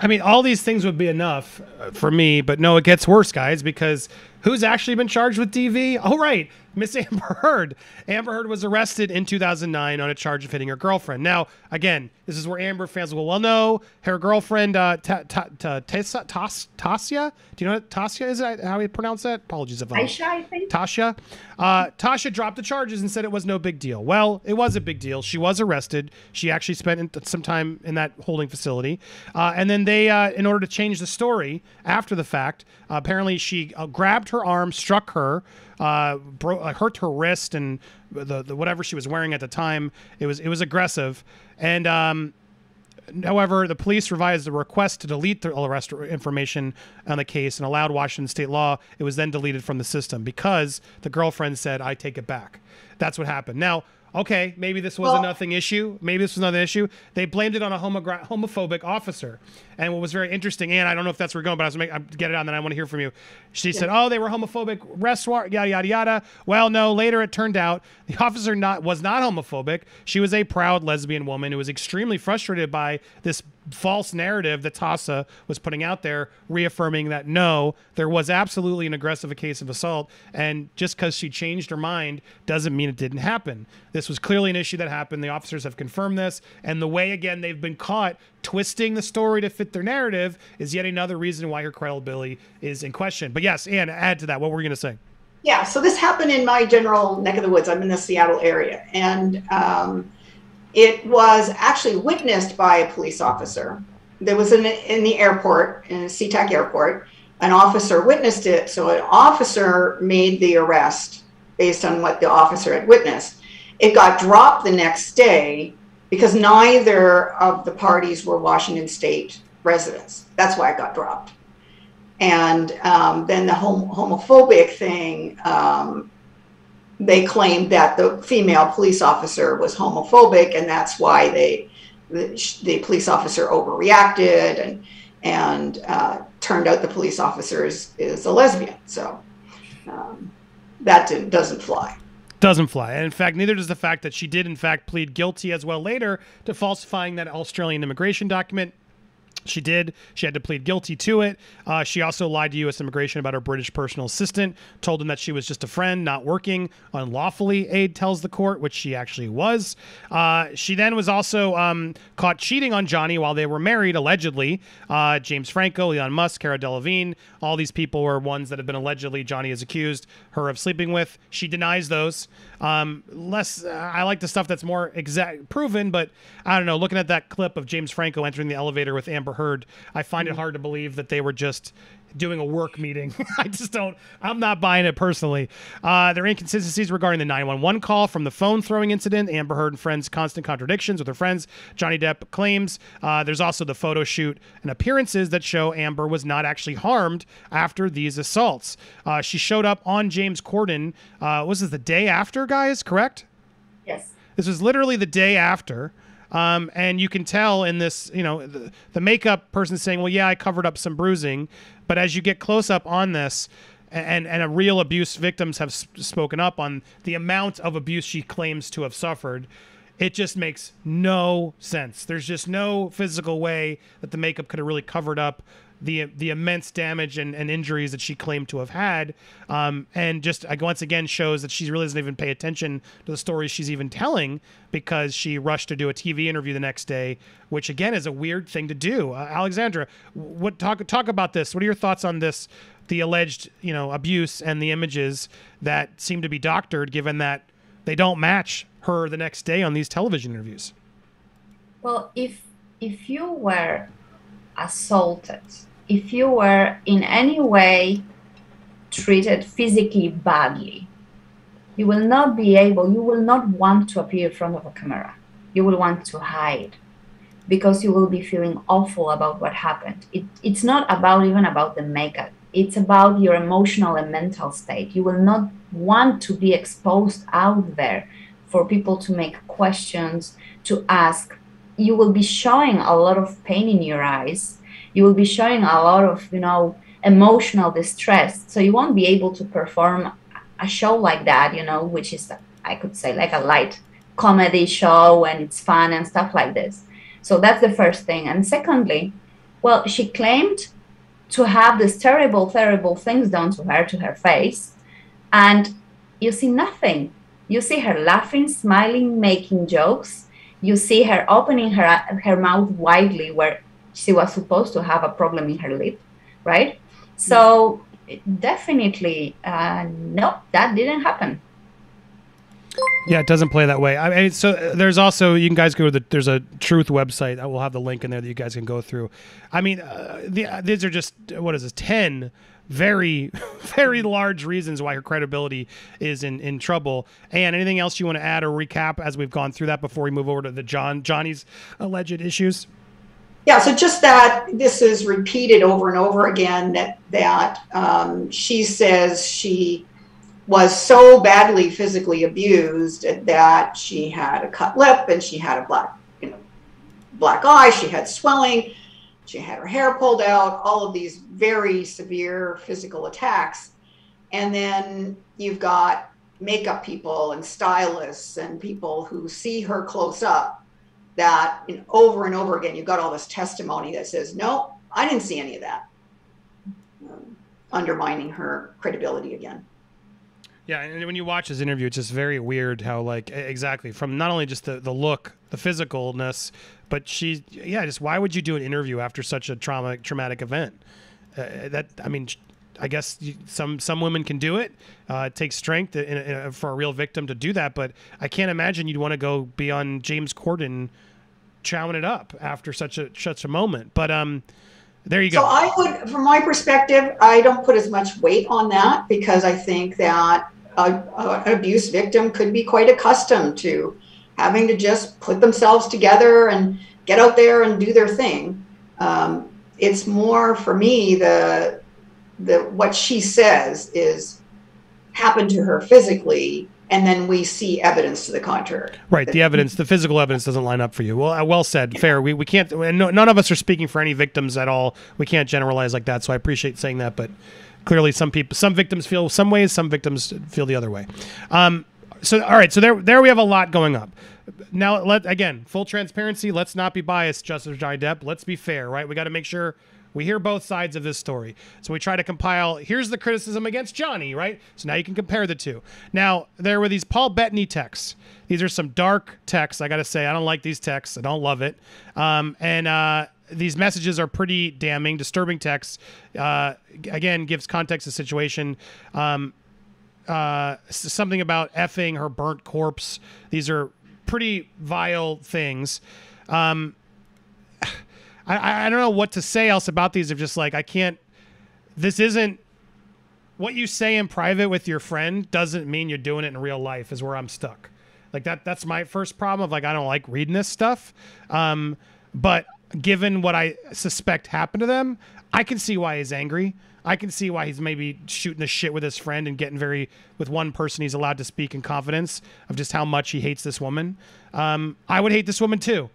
I mean, all these things would be enough for me, but no, it gets worse, guys, because who's actually been charged with D V? Oh, right, Miss Amber Heard. Amber Heard was arrested in two thousand nine on a charge of hitting her girlfriend. Now, again, this is where Amber fans will well know. Her girlfriend, uh, ta ta ta Tasha, Tasha? Do you know what Tasha is? How you pronounce that? Apologies if I'm... Tasha, I think. Tasha. Uh, Tasha dropped the charges and said it was no big deal. Well, it was a big deal. She was arrested. She actually spent some time in that holding facility. Uh, and then they, uh, in order to change the story after the fact, uh, apparently she uh, grabbed her her arm, struck her, uh, bro uh, hurt her wrist, and the, the whatever she was wearing at the time. It was it was aggressive. And um, however, the police revised the request to delete the arrest information on the case and allowed Washington state law. It was then deleted from the system because the girlfriend said, "I take it back." That's what happened. Now, okay, maybe this was well, a nothing issue. Maybe this was another issue. They blamed it on a homophobic officer. And what was very interesting, and I don't know if that's where we're going, but I was going to get it on, then I want to hear from you. She yeah. said, oh, they were homophobic, restaurant, yada, yada, yada. Well, no, later it turned out the officer not was not homophobic. She was a proud lesbian woman who was extremely frustrated by this false narrative that Tasha was putting out there, reaffirming that no, there was absolutely an aggressive case of assault, and just because she changed her mind doesn't mean it didn't happen. This was clearly an issue that happened. The officers have confirmed this, and the way, again, they've been caught twisting the story to fit their narrative is yet another reason why her credibility is in question. But yes, Ann, add to that. What were you going to say? Yeah, so this happened in my general neck of the woods. I'm in the Seattle area, and um it was actually witnessed by a police officer. There was an, in the airport, in SeaTac airport, an officer witnessed it. So an officer made the arrest based on what the officer had witnessed. It got dropped the next day because neither of the parties were Washington state residents. That's why it got dropped. And um, then the hom homophobic thing, um, they claimed that the female police officer was homophobic, and that's why they, the, the police officer overreacted, and and uh, turned out the police officer is, is a lesbian. So um, that didn't, doesn't fly. Doesn't fly. And in fact, neither does the fact that she did, in fact, plead guilty as well later to falsifying that Australian immigration document. She did. She had to plead guilty to it. Uh, she also lied to U S immigration about her British personal assistant, told him that she was just a friend, not working unlawfully, aide tells the court, which she actually was. Uh, she then was also um, caught cheating on Johnny while they were married, allegedly. Uh, James Franco, Elon Musk, Cara Delevingne, all these people were ones that have been allegedly Johnny has accused her of sleeping with. She denies those. Um, less, uh, I like the stuff that's more exact, proven, but I don't know, looking at that clip of James Franco entering the elevator with Amber Heard, I find it hard to believe that they were just doing a work meeting. I just don't, I'm not buying it personally. Uh, there are inconsistencies regarding the nine one one call from the phone throwing incident, Amber Heard and friends, constant contradictions with her friends, Johnny Depp claims. Uh, there's also the photo shoot and appearances that show Amber was not actually harmed after these assaults. Uh, she showed up on James Corden, uh, was this the day after, guys, correct? Yes. This was literally the day after. Um, and you can tell in this, you know, the, the makeup person saying, well, yeah, I covered up some bruising. But as you get close up on this, and, and a real abuse victims have sp spoken up on the amount of abuse she claims to have suffered, it just makes no sense. There's just no physical way that the makeup could have really covered up the the immense damage and, and injuries that she claimed to have had. Um, and just once again shows that she really doesn't even pay attention to the stories she's even telling, because she rushed to do a T V interview the next day, which again is a weird thing to do. Uh, Alexandra, what talk talk about this. What are your thoughts on this, the alleged, you know, abuse and the images that seem to be doctored, given that they don't match her the next day on these television interviews? Well, if if you were assaulted if you were in any way treated physically badly, you will not be able, you will not want to appear in front of a camera. You will want to hide because you will be feeling awful about what happened. It, it's not about even about the makeup. It's about your emotional and mental state. You will not want to be exposed out there for people to make questions, to ask. You will be showing a lot of pain in your eyes. You will be showing a lot of, you know, emotional distress. So you won't be able to perform a show like that, you know, which is, I could say, like a light comedy show and it's fun and stuff like this. So that's the first thing. And secondly, well, she claimed to have these terrible, terrible things done to her, to her face. And you see nothing. You see her laughing, smiling, making jokes. You see her opening her, her mouth widely where she was supposed to have a problem in her lip, right? So definitely, uh, no, that didn't happen. Yeah, it doesn't play that way. I mean, so there's also, you guys go to the, there's a Truth website. I will have the link in there that you guys can go through. I mean, uh, the, uh, these are just, what is this, ten very, very large reasons why her credibility is in, in trouble. And anything else you want to add or recap as we've gone through that before we move over to the John Johnny's alleged issues? Yeah, so just that this is repeated over and over again, that, that um, she says she was so badly physically abused that she had a cut lip and she had a black, you know, black eye, she had swelling, she had her hair pulled out, all of these very severe physical attacks. And then you've got makeup people and stylists and people who see her close up, that and over and over again, you've got all this testimony that says, no, I didn't see any of that, um, undermining her credibility again. Yeah, and when you watch this interview, it's just very weird how, like, exactly, from not only just the, the look, the physicalness, but she, yeah, just why would you do an interview after such a trauma, traumatic event? Uh, that, I mean, I guess you, some some women can do it. Uh, it takes strength in, in, for a real victim to do that, but I can't imagine you'd want to go be on James Corden chowing it up after such a such a moment. But um, there you go. So I would, from my perspective, I don't put as much weight on that because I think that a, a, an abuse victim could be quite accustomed to having to just put themselves together and get out there and do their thing. Um, it's more for me the that what she says is happened to her physically, and then we see evidence to the contrary. Right, the evidence, the physical evidence doesn't line up for you. Well, well said, fair. We, we can't, and no, none of us are speaking for any victims at all. We can't generalize like that, so I appreciate saying that, but clearly some people, some victims feel some ways, some victims feel the other way. Um, so, all right, so there, there we have a lot going up. Now, let again, full transparency, let's not be biased, Justice Johnny Depp, let's be fair, right? We got to make sure we hear both sides of this story. So we try to compile, here's the criticism against Johnny, right? So now you can compare the two. Now, there were these Paul Bettany texts. These are some dark texts, I gotta say. I don't like these texts. I don't love it. Um, and uh, these messages are pretty damning, disturbing texts. Uh, again, gives context to the situation. Um, uh, something about effing her burnt corpse. These are pretty vile things. Um, I, I don't know what to say else about these. Of just like, I can't, this isn't what you say in private with your friend doesn't mean you're doing it in real life is where I'm stuck. Like that, that's my first problem of like, I don't like reading this stuff. Um, but given what I suspect happened to them, I can see why he's angry. I can see why he's maybe shooting the shit with his friend and getting very with one person he's allowed to speak in confidence of just how much he hates this woman. Um, I would hate this woman too.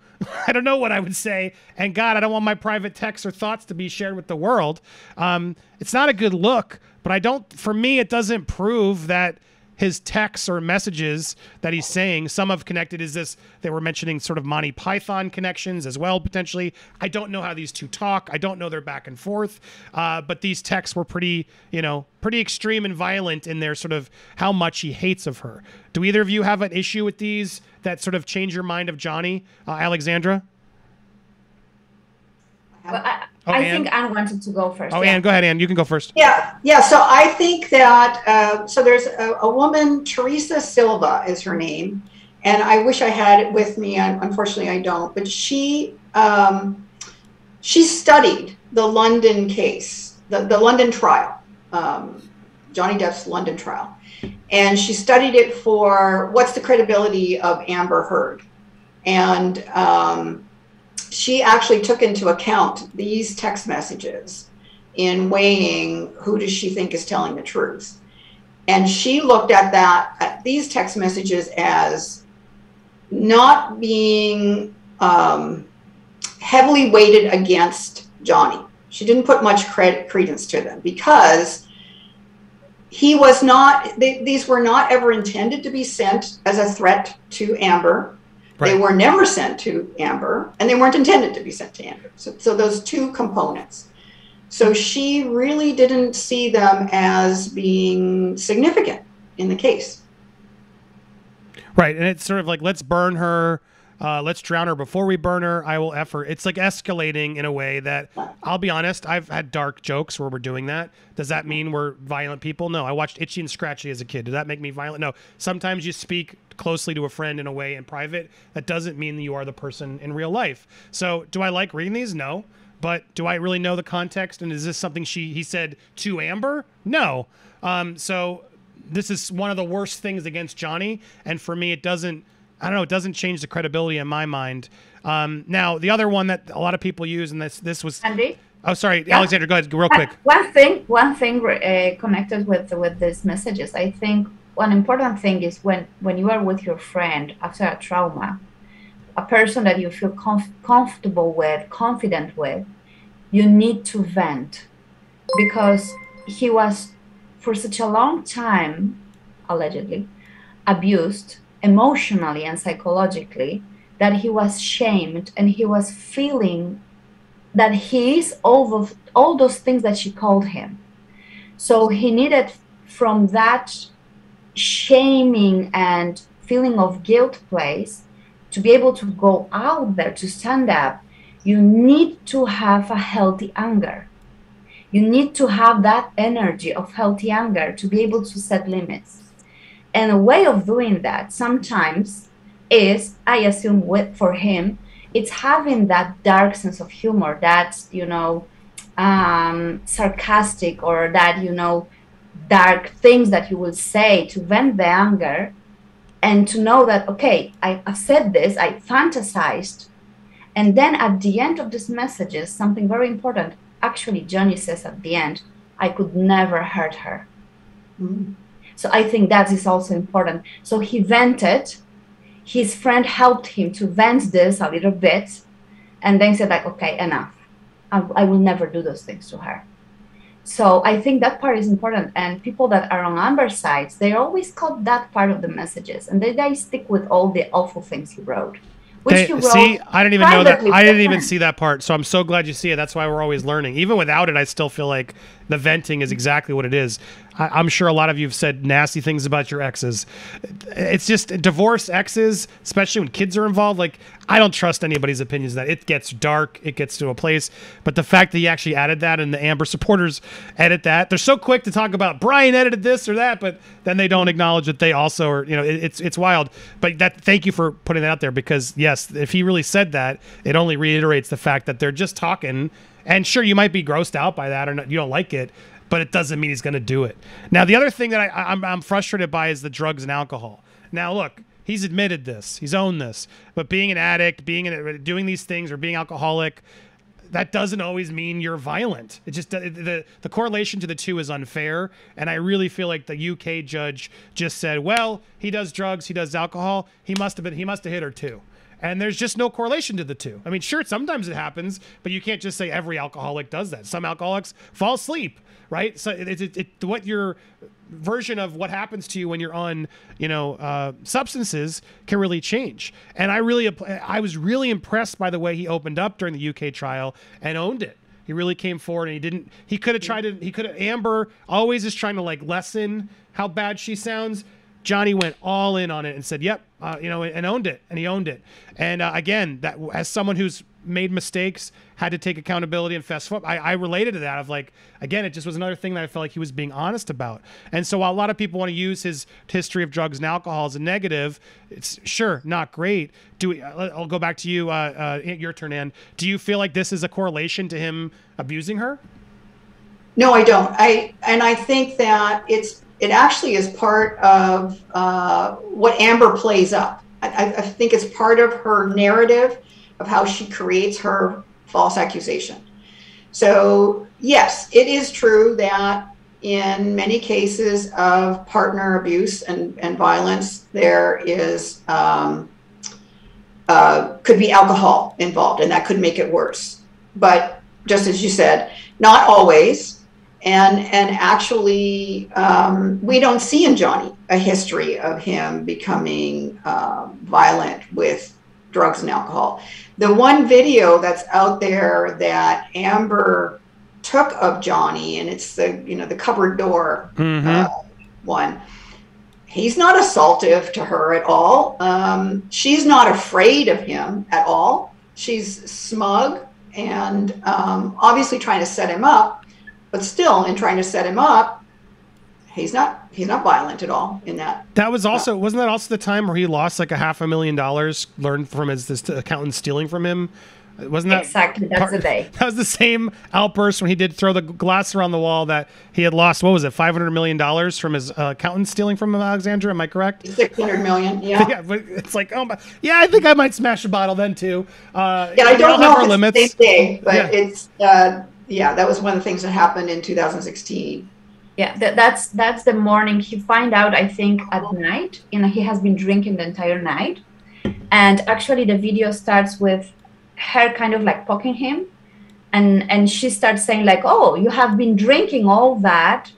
I don't know what I would say. And God, I don't want my private texts or thoughts to be shared with the world. Um, it's not a good look, but I don't, for me, it doesn't prove that his texts or messages that he's saying, some have connected is this, they were mentioning sort of Monty Python connections as well, potentially. I don't know how these two talk. I don't know their back and forth, uh, but these texts were pretty, you know, pretty extreme and violent in their sort of how much he hates of her. Do either of you have an issue with these that sort of change your mind of Johnny, uh, Alexandra? Well, I, oh, I think Ann wanted to go first. Oh, yeah. Ann, go ahead, Ann. You can go first. Yeah, yeah. So I think that uh, so there's a, a woman, Teresa Silva is her name, and I wish I had it with me. I, unfortunately, I don't. But she um, she studied the London case, the, the London trial, um, Johnny Depp's London trial. And she studied it for what's the credibility of Amber Heard. And um, she actually took into account these text messages in weighing who does she think is telling the truth. And she looked at that, at these text messages as not being um, heavily weighted against Johnny. She didn't put much cred credence to them because he was not, they, these were not ever intended to be sent as a threat to Amber. Right. They were never sent to Amber, and they weren't intended to be sent to Amber. So, so those two components. So she really didn't see them as being significant in the case. Right, and it's sort of like, let's burn her, uh, let's drown her before we burn her, I will F her. It's like escalating in a way that, I'll be honest, I've had dark jokes where we're doing that. Does that mean we're violent people? No, I watched Itchy and Scratchy as a kid. Did that make me violent? No, sometimes you speak closely to a friend in a way in private. That doesn't mean that you are the person in real life. So do I like reading these? No. But do I really know the context? And is this something she he said to Amber? No. Um, so... This is one of the worst things against Johnny. And for me, it doesn't, I don't know, it doesn't change the credibility in my mind. Um, now, the other one that a lot of people use, and this this was... Andy? Oh, sorry, yeah. Alexandra, go ahead, real quick. One thing, one thing uh, connected with with these messages, I think one important thing is when, when you are with your friend after a trauma, a person that you feel comf comfortable with, confident with, you need to vent. Because he was... for such a long time, allegedly, abused emotionally and psychologically, that he was shamed and he was feeling that he is all of all those things that she called him. So he needed from that shaming and feeling of guilt place to be able to go out there, to stand up. You need to have a healthy anger. You need to have that energy of healthy anger to be able to set limits. And a way of doing that sometimes is, I assume with, for him, it's having that dark sense of humor, that, you know, um, sarcastic or that, you know, dark things that you will say to vent the anger and to know that, okay, I, I said this, I fantasized. And then at the end of these messages, something very important, actually, Johnny says at the end, I could never hurt her. Mm-hmm. So I think that is also important. So he vented. His friend helped him to vent this a little bit. And then said, like, okay, enough. I, I will never do those things to her. So I think that part is important. And people that are on Amber's side, they always cut that part of the messages. And they, they stick with all the awful things he wrote. They, see, I didn't even know that. I didn't even see that part. So I'm so glad you see it. That's why we're always learning. Even without it, I still feel like the venting is exactly what it is. I, I'm sure a lot of you have said nasty things about your exes. It's just divorce exes, especially when kids are involved. Like, I don't trust anybody's opinions that it gets dark. It gets to a place. But the fact that he actually added that and the Amber supporters edit that, they're so quick to talk about Brian edited this or that, but then they don't acknowledge that they also are, you know, it, it's, it's wild. But that, thank you for putting that out there because yeah, yes, if he really said that, it only reiterates the fact that they're just talking. And sure, you might be grossed out by that or not, you don't like it, but it doesn't mean he's going to do it. Now, the other thing that I, I'm, I'm frustrated by is the drugs and alcohol. Now, look, he's admitted this. He's owned this. But being an addict, being an, doing these things or being alcoholic, that doesn't always mean you're violent. It just the the correlation to the two is unfair, and I really feel like the U K judge just said, well, he does drugs, he does alcohol, he must have been he must have hit her too. And there's just no correlation to the two. I mean, sure, sometimes it happens, but you can't just say every alcoholic does that. Some alcoholics fall asleep, right? So it, it, it, what your version of what happens to you when you're on, you know, uh, substances can really change. And I really, I was really impressed by the way he opened up during the U K trial and owned it. He really came forward and he didn't, he could have tried to, he could have, Amber always is trying to like lessen how bad she sounds. Johnny went all in on it and said, yep, uh, you know, and owned it, and he owned it. And uh, again, that as someone who's made mistakes, had to take accountability and fess up, I, I related to that of like, again, it just was another thing that I felt like he was being honest about. And so while a lot of people want to use his history of drugs and alcohol as a negative, it's sure not great. Do we, I'll go back to you, uh, uh, your turn, Ann. Do you feel like this is a correlation to him abusing her? No, I don't. I, and I think that it's, it actually is part of uh, what Amber plays up. I, I think it's part of her narrative of how she creates her false accusation. So yes, it is true that in many cases of partner abuse and, and violence, there is, um, uh, could be alcohol involved, and that could make it worse. But just as you said, not always. And, and actually, um, we don't see in Johnny a history of him becoming uh, violent with drugs and alcohol. The one video that's out there that Amber took of Johnny, and it's the, you know, the cupboard door mm-hmm. uh, one, he's not assaultive to her at all. Um, she's not afraid of him at all. She's smug and um, obviously trying to set him up. But still, in trying to set him up, he's not he's not violent at all in that. That was also, wasn't that also the time where he lost like a half a million dollars, learned from his this accountant stealing from him? Wasn't that exactly that's the day? That was the same outburst when he did throw the glass around the wall that he had lost. What was it, five hundred million dollars from his uh, accountant stealing from him, Alexandra? Am I correct? Six hundred million. Yeah. Yeah, but it's like, oh my, yeah, I think I might smash a bottle then too. Uh, yeah, I don't know. If it's limits. The same thing, but yeah. it's. Uh, Yeah, that was one of the things that happened in two thousand sixteen. Yeah, that, that's that's the morning he find out, I think, at night. You know, he has been drinking the entire night. And actually the video starts with her kind of like poking him. And, and she starts saying like, oh, you have been drinking all that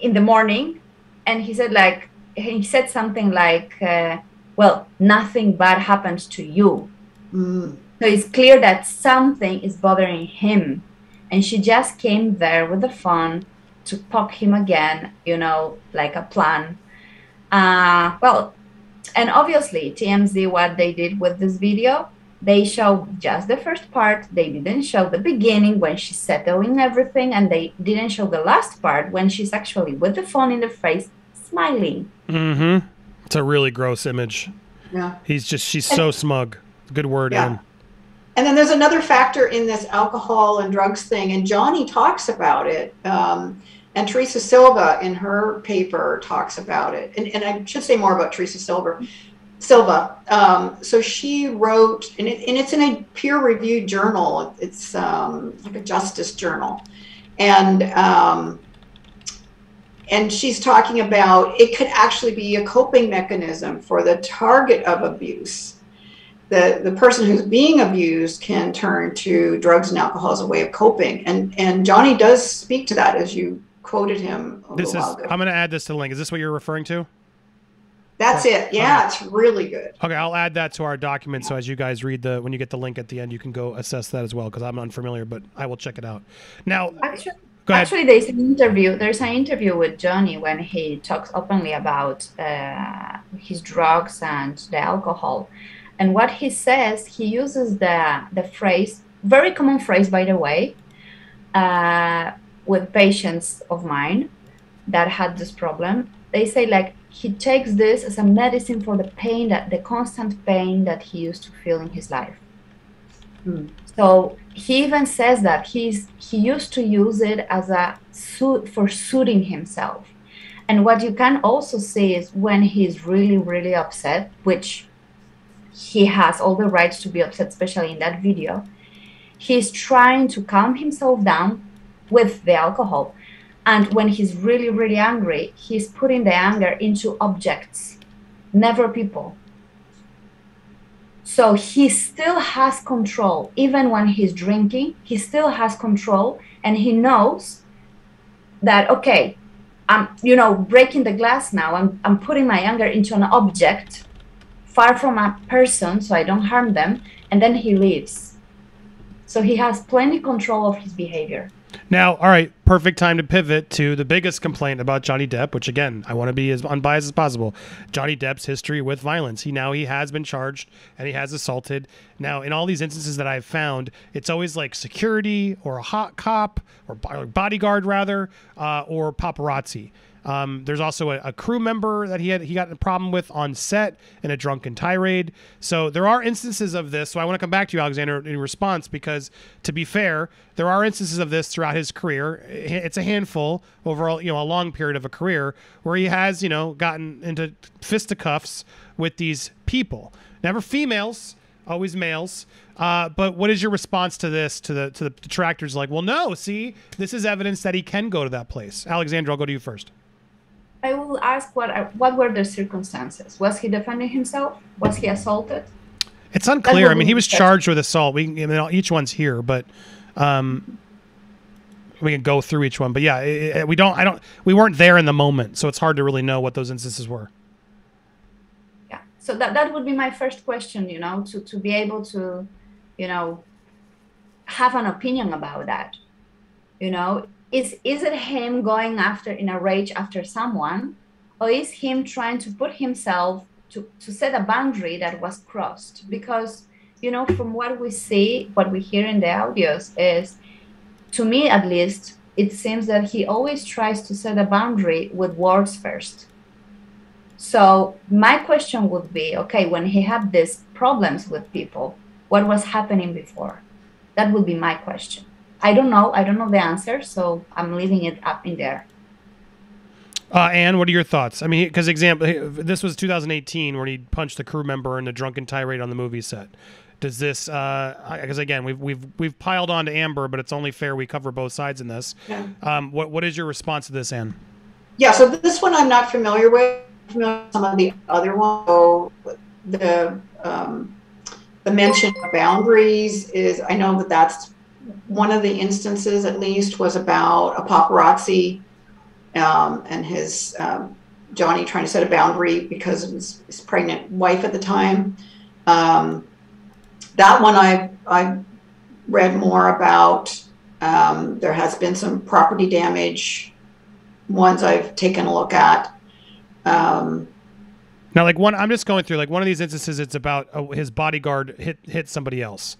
in the morning. And he said like, he said something like, uh, well, nothing bad happens to you. Mm. So it's clear that something is bothering him. And she just came there with the phone to poke him again, you know, like a plan. Uh, well, and obviously T M Z, what they did with this video, they showed just the first part. They didn't show the beginning when she's settling everything. And they didn't show the last part when she's actually with the phone in the face, smiling. Mm-hmm. It's a really gross image. Yeah. He's just, she's so and, smug. Good word, yeah. Ann. And then there's another factor in this alcohol and drugs thing, and Johnny talks about it, um, and Teresa Silva in her paper talks about it, and, and I should say more about Teresa Silva. Silva. Um, so she wrote, and, it, and it's in a peer-reviewed journal. It's um, like a justice journal, and um, and she's talking about it could actually be a coping mechanism for the target of abuse. The, the person who's being abused can turn to drugs and alcohol as a way of coping. And and Johnny does speak to that, as you quoted him a little while ago. I'm going to add this to the link. Is this what you're referring to? That's it. Yeah, it's really good. Okay, I'll add that to our document. So as you guys read the, when you get the link at the end, you can go assess that as well, because I'm unfamiliar, but I will check it out. Now, actually, actually there's an interview. There's an interview with Johnny when he talks openly about uh, his drugs and the alcohol. And what he says, he uses the, the phrase, very common phrase, by the way, uh, with patients of mine that had this problem. They say, like, he takes this as a medicine for the pain, that the constant pain that he used to feel in his life. Mm. So he even says that he's, he used to use it as a suit for soothing himself. And what you can also see is when he's really, really upset, which... he has all the rights to be upset, especially in that video. He's trying to calm himself down with the alcohol. And when he's really, really angry, he's putting the anger into objects, never people. So he still has control. Even when he's drinking, he still has control. And he knows that, okay, I'm, you know, breaking the glass now. I'm, I'm putting my anger into an object, far from a person, so I don't harm them, and then he leaves. So he has plenty control of his behavior. Now, all right, perfect time to pivot to the biggest complaint about Johnny Depp, which, again, I want to be as unbiased as possible. Johnny Depp's history with violence. He now he has been charged and he has assaulted. Now, in all these instances that I've found, it's always like security or a hot cop or bodyguard, rather, uh, or paparazzi. Um, there's also a, a crew member that he had he got a problem with on set in a drunken tirade. So there are instances of this. So I want to come back to you, Alexander, in response, because to be fair, there are instances of this throughout his career. It's a handful overall, you know, a long period of a career where he has, you know, gotten into fisticuffs with these people. Never females, always males. Uh, but what is your response to this, to the to the detractors? Like, well, no, see, this is evidence that he can go to that place. Alexander, I'll go to you first. I will ask what what were the circumstances? Was he defending himself? Was he assaulted? It's unclear. I mean, he was charged with assault. We I mean, each one's here, but um, we can go through each one. But yeah, it, it, we don't. I don't. We weren't there in the moment, so it's hard to really know what those instances were. Yeah. So that that would be my first question. You know, to to be able to, you know, have an opinion about that. You know. Is, is it him going after in a rage after someone, or is him trying to put himself to, to set a boundary that was crossed? Because, you know, from what we see, what we hear in the audios is, to me at least, it seems that he always tries to set a boundary with words first. So my question would be, okay, when he had these problems with people, what was happening before? That would be my question. I don't know. I don't know the answer, so I'm leaving it up in there. Uh, Ann, what are your thoughts? I mean, because example, this was two thousand eighteen when he punched the crew member in a drunken tirade on the movie set. Does this? Because uh, again, we've we've we've piled on to Amber, but it's only fair we cover both sides in this. Yeah. Um, what what is your response to this, Ann? Yeah. So this one I'm not familiar with. I'm familiar with some of the other ones. So the um, the mention of boundaries is. I know that that's. One of the instances, at least, was about a paparazzi um, and his um, Johnny trying to set a boundary because of his, his pregnant wife at the time. Um, that one I I read more about. Um, there has been some property damage ones I've taken a look at. Um, now, like one, I'm just going through like one of these instances. It's about uh, his bodyguard hit hit somebody else.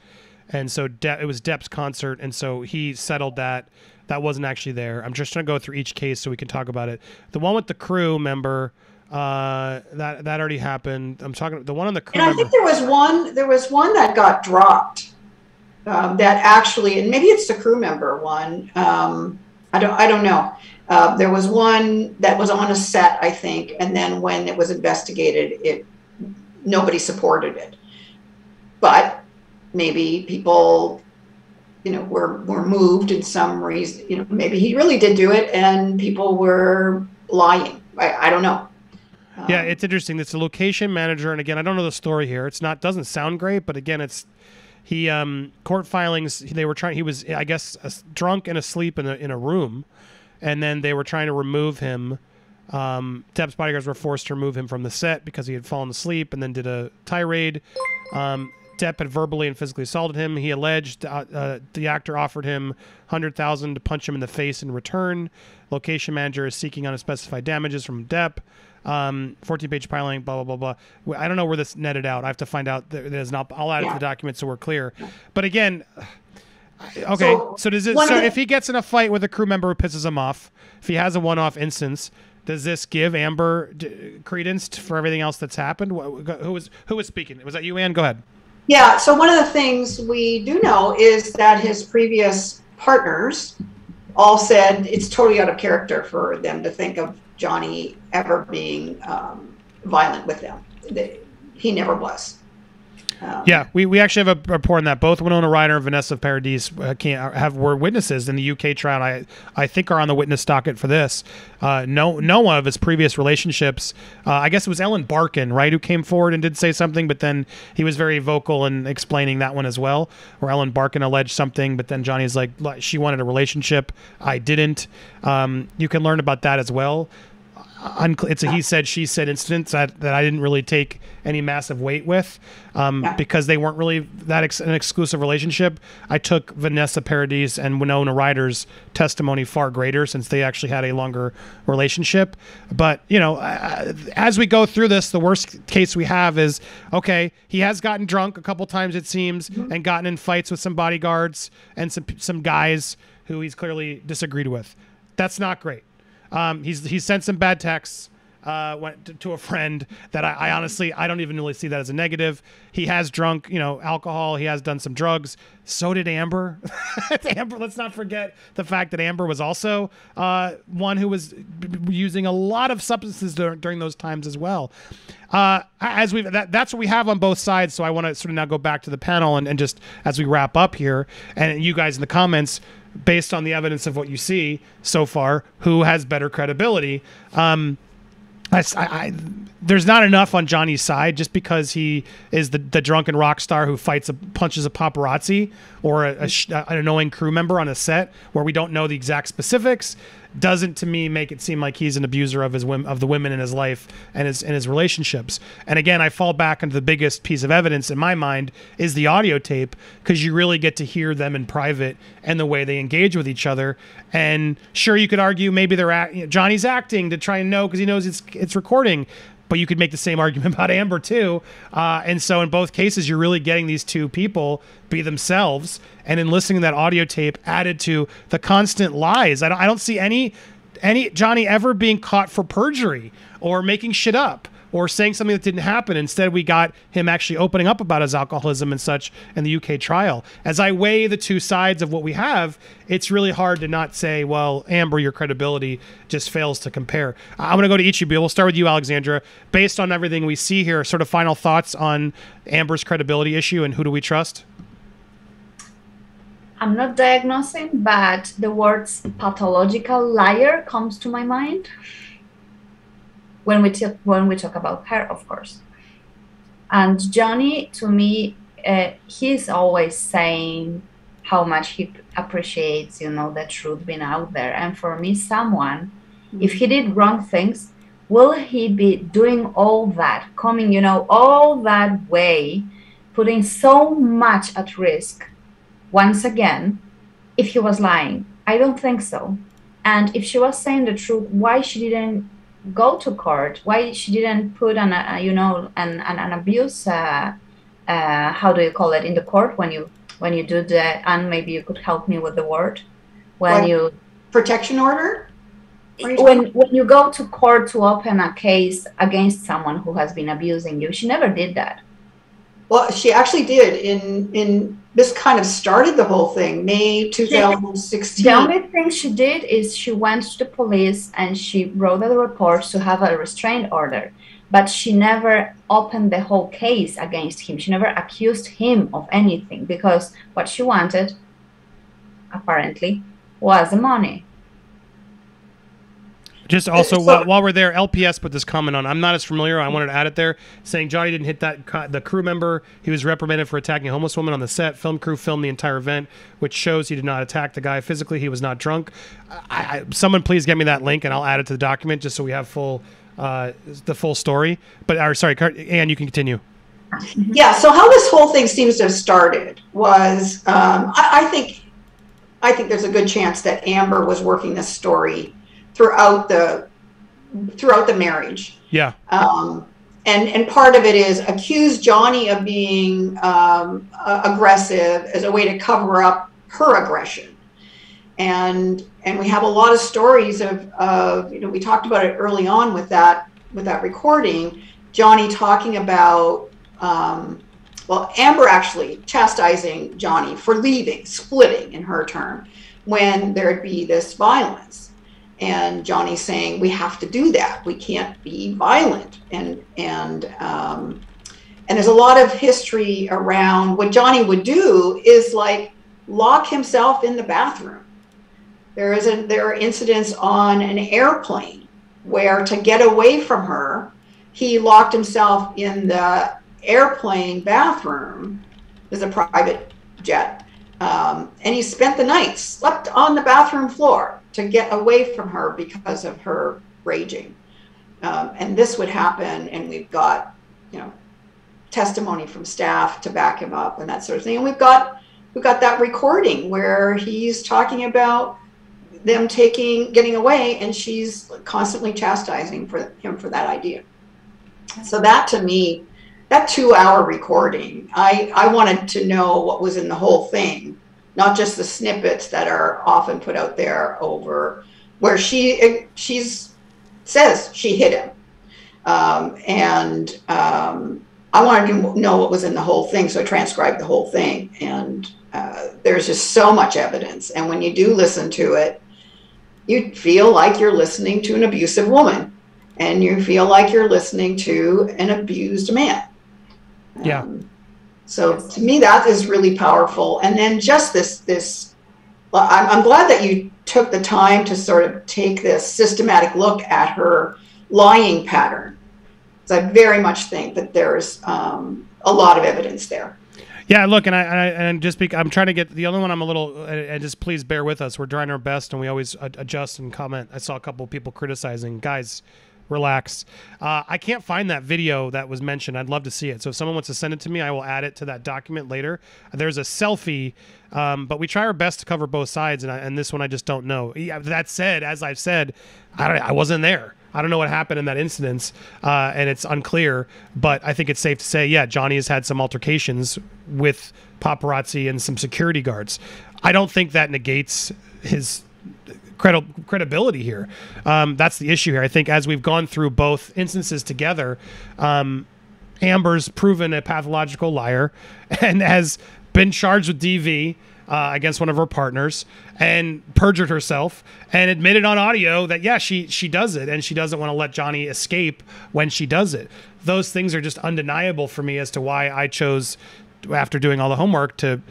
And so De it was Depp's concert, and so he settled that. That wasn't actually there. I'm just trying to go through each case so we can talk about it. The one with the crew member, uh, that that already happened. I'm talking the one on the crew. And I think there was one. There was one that got dropped. Um, that actually, and maybe it's the crew member one. Um, I don't. I don't know. Uh, there was one that was on a set, I think, and then when it was investigated, it nobody supported it, but. Maybe people, you know, were, were moved in some reason, you know, maybe he really did do it and people were lying. I, I don't know. Um, yeah, it's interesting. It's a location manager. And again, I don't know the story here. It's not, doesn't sound great, but again, it's he, um, court filings, they were trying, he was, I guess, uh, drunk and asleep in a, in a room. And then they were trying to remove him. Um, Depp's bodyguards were forced to remove him from the set because he had fallen asleep and then did a tirade. Um, Depp had verbally and physically assaulted him. He alleged uh, uh, the actor offered him one hundred thousand dollars to punch him in the face in return. Location manager is seeking unspecified damages from Depp. Um, fourteen page piling, blah, blah, blah, blah. I don't know where this netted out. I have to find out. There's not. I'll add yeah. it to the document so we're clear. But again, okay. So, so does it? So if he gets in a fight with a crew member who pisses him off, if he has a one-off instance, does this give Amber d credence for everything else that's happened? Who was who was speaking? Was that you, Ann? Go ahead. Yeah, so one of the things we do know is that his previous partners all said it's totally out of character for them to think of Johnny ever being um, violent with them. They, he never was. Um, yeah, we, we actually have a report on that. Both Winona Ryder and Vanessa Paradis uh, can't have were witnesses in the U K trial. I I think are on the witness docket for this. Uh, no, no one of his previous relationships. Uh, I guess it was Ellen Barkin, right, who came forward and did say something, but then he was very vocal in explaining that one as well. Where Ellen Barkin alleged something, but then Johnny's like, she wanted a relationship, I didn't. Um, you can learn about that as well. it's a he said, she said incident that, that I didn't really take any massive weight with, um, yeah. because they weren't really that ex an exclusive relationship. I took Vanessa Paradis and Winona Ryder's testimony far greater, since they actually had a longer relationship. But, you know, uh, as we go through this, the worst case we have is, okay, he has gotten drunk a couple times, it seems, mm-hmm. and gotten in fights with some bodyguards and some, some guys who he's clearly disagreed with. That's not great. Um, he's he sent some bad texts uh, went to, to a friend that I, I honestly I don't even really see that as a negative. He has drunk, you know, alcohol. He has done some drugs. So did Amber. Amber. Let's not forget the fact that Amber was also uh, one who was using a lot of substances dur during those times as well. Uh, as we that, that's what we have on both sides. So I want to sort of now go back to the panel and, and just as we wrap up here, and you guys in the comments, based on the evidence of what you see so far, who has better credibility? Um, I, I, there's not enough on Johnny's side, just because he is the, the drunken rock star who fights a, punches a paparazzi or a, a, an annoying crew member on a set where we don't know the exact specifics. Doesn't to me make it seem like he's an abuser of his of the women in his life and his in his relationships. And again, I fall back into the biggest piece of evidence in my mind is the audio tape, because you really get to hear them in private and the way they engage with each other. And sure, you could argue maybe they're act, you know, Johnny's acting to try and know because he knows it's it's recording. But you could make the same argument about Amber too. Uh, and so in both cases, you're really getting these two people be themselves. And in listening to that audio tape added to the constant lies, I don't, I don't see any, any Johnny ever being caught for perjury or making shit up or saying something that didn't happen. Instead, we got him actually opening up about his alcoholism and such in the U K trial. As I weigh the two sides of what we have, it's really hard to not say, well, Amber, your credibility just fails to compare. I'm going to go to each of you. We'll start with you, Alexandra. Based on everything we see here, sort of final thoughts on Amber's credibility issue and who do we trust? I'm not diagnosing, but the words pathological liar comes to my mind. When we talk, when we talk about her, of course. And Johnny, to me, uh, he's always saying how much he appreciates, you know, the truth being out there. And for me, someone, if he did wrong things, will he be doing all that, coming, you know, all that way, putting so much at risk, once again, if he was lying? I don't think so. And if she was saying the truth, why she didn't go to court, why she didn't put an uh, you know an an, an abuse uh, uh, how do you call it in the court when you when you do that? And maybe you could help me with the word when like you protection order when talking? When you go to court to open a case against someone who has been abusing you. She never did that. Well, she actually did in in this kind of started the whole thing, May two thousand sixteen. The only thing she did is she went to the police and she wrote a report to have a restraint order, but she never opened the whole case against him. She never accused him of anything, because what she wanted, apparently, was the money. Just also, while, while we're there, L P S put this comment on. I'm not as familiar. I wanted to add it there, saying Johnny didn't hit that the crew member. He was reprimanded for attacking a homeless woman on the set. Film crew filmed the entire event, which shows he did not attack the guy physically. He was not drunk. I, I, someone please get me that link, and I'll add it to the document just so we have full uh, the full story. But or, sorry, Ann, you can continue. Yeah. So how this whole thing seems to have started was um, I, I think I think there's a good chance that Amber was working this story throughout the throughout the marriage. Yeah. Um, and, and part of it is accuse Johnny of being um, uh, aggressive as a way to cover up her aggression. And and we have a lot of stories of, of you know, we talked about it early on with that with that recording, Johnny talking about um, well, Amber actually chastising Johnny for leaving, splitting in her term, when there'd be this violence. And Johnny saying, we have to do that. We can't be violent. And and um, and there's a lot of history around what Johnny would do is like lock himself in the bathroom. There is a, there are incidents on an airplane where to get away from her, he locked himself in the airplane bathroom. There's a private jet. Um, and he spent the night, slept on the bathroom floor to get away from her because of her raging. Um, and this would happen, and we've got, you know, testimony from staff to back him up and that sort of thing. And we've got we've got that recording where he's talking about them taking, getting away, and she's constantly chastising for him for that idea. So that, to me, that two-hour recording, I, I wanted to know what was in the whole thing, not just the snippets that are often put out there over where she she's says she hit him. Um, and um, I wanted to know what was in the whole thing, so I transcribed the whole thing. And uh, there's just so much evidence. And when you do listen to it, you feel like you're listening to an abusive woman, and you feel like you're listening to an abused man. Yeah. Um, so to me, that is really powerful. And then just this, this, I'm glad that you took the time to sort of take this systematic look at her lying pattern, because I very much think that there's um, a lot of evidence there. Yeah, look, and I, and I and just be, I'm trying to get the only one I'm a little, and just please bear with us. We're trying our best, and we always adjust and comment. I saw a couple of people criticizing, guys, relax. Uh, I can't find that video that was mentioned. I'd love to see it. So if someone wants to send it to me, I will add it to that document later. There's a selfie, um, but we try our best to cover both sides, and, I, and this one I just don't know. That said, as I've said, I, don't, I wasn't there. I don't know what happened in that incident, uh, and it's unclear, but I think it's safe to say, yeah, Johnny has had some altercations with paparazzi and some security guards. I don't think that negates his Credi- credibility here. Um, that's the issue here. I think as we've gone through both instances together, um, Amber's proven a pathological liar and has been charged with D V uh, against one of her partners and perjured herself and admitted on audio that, yeah, she, she does it, and she doesn't want to let Johnny escape when she does it. Those things are just undeniable for me as to why I chose, after doing all the homework, to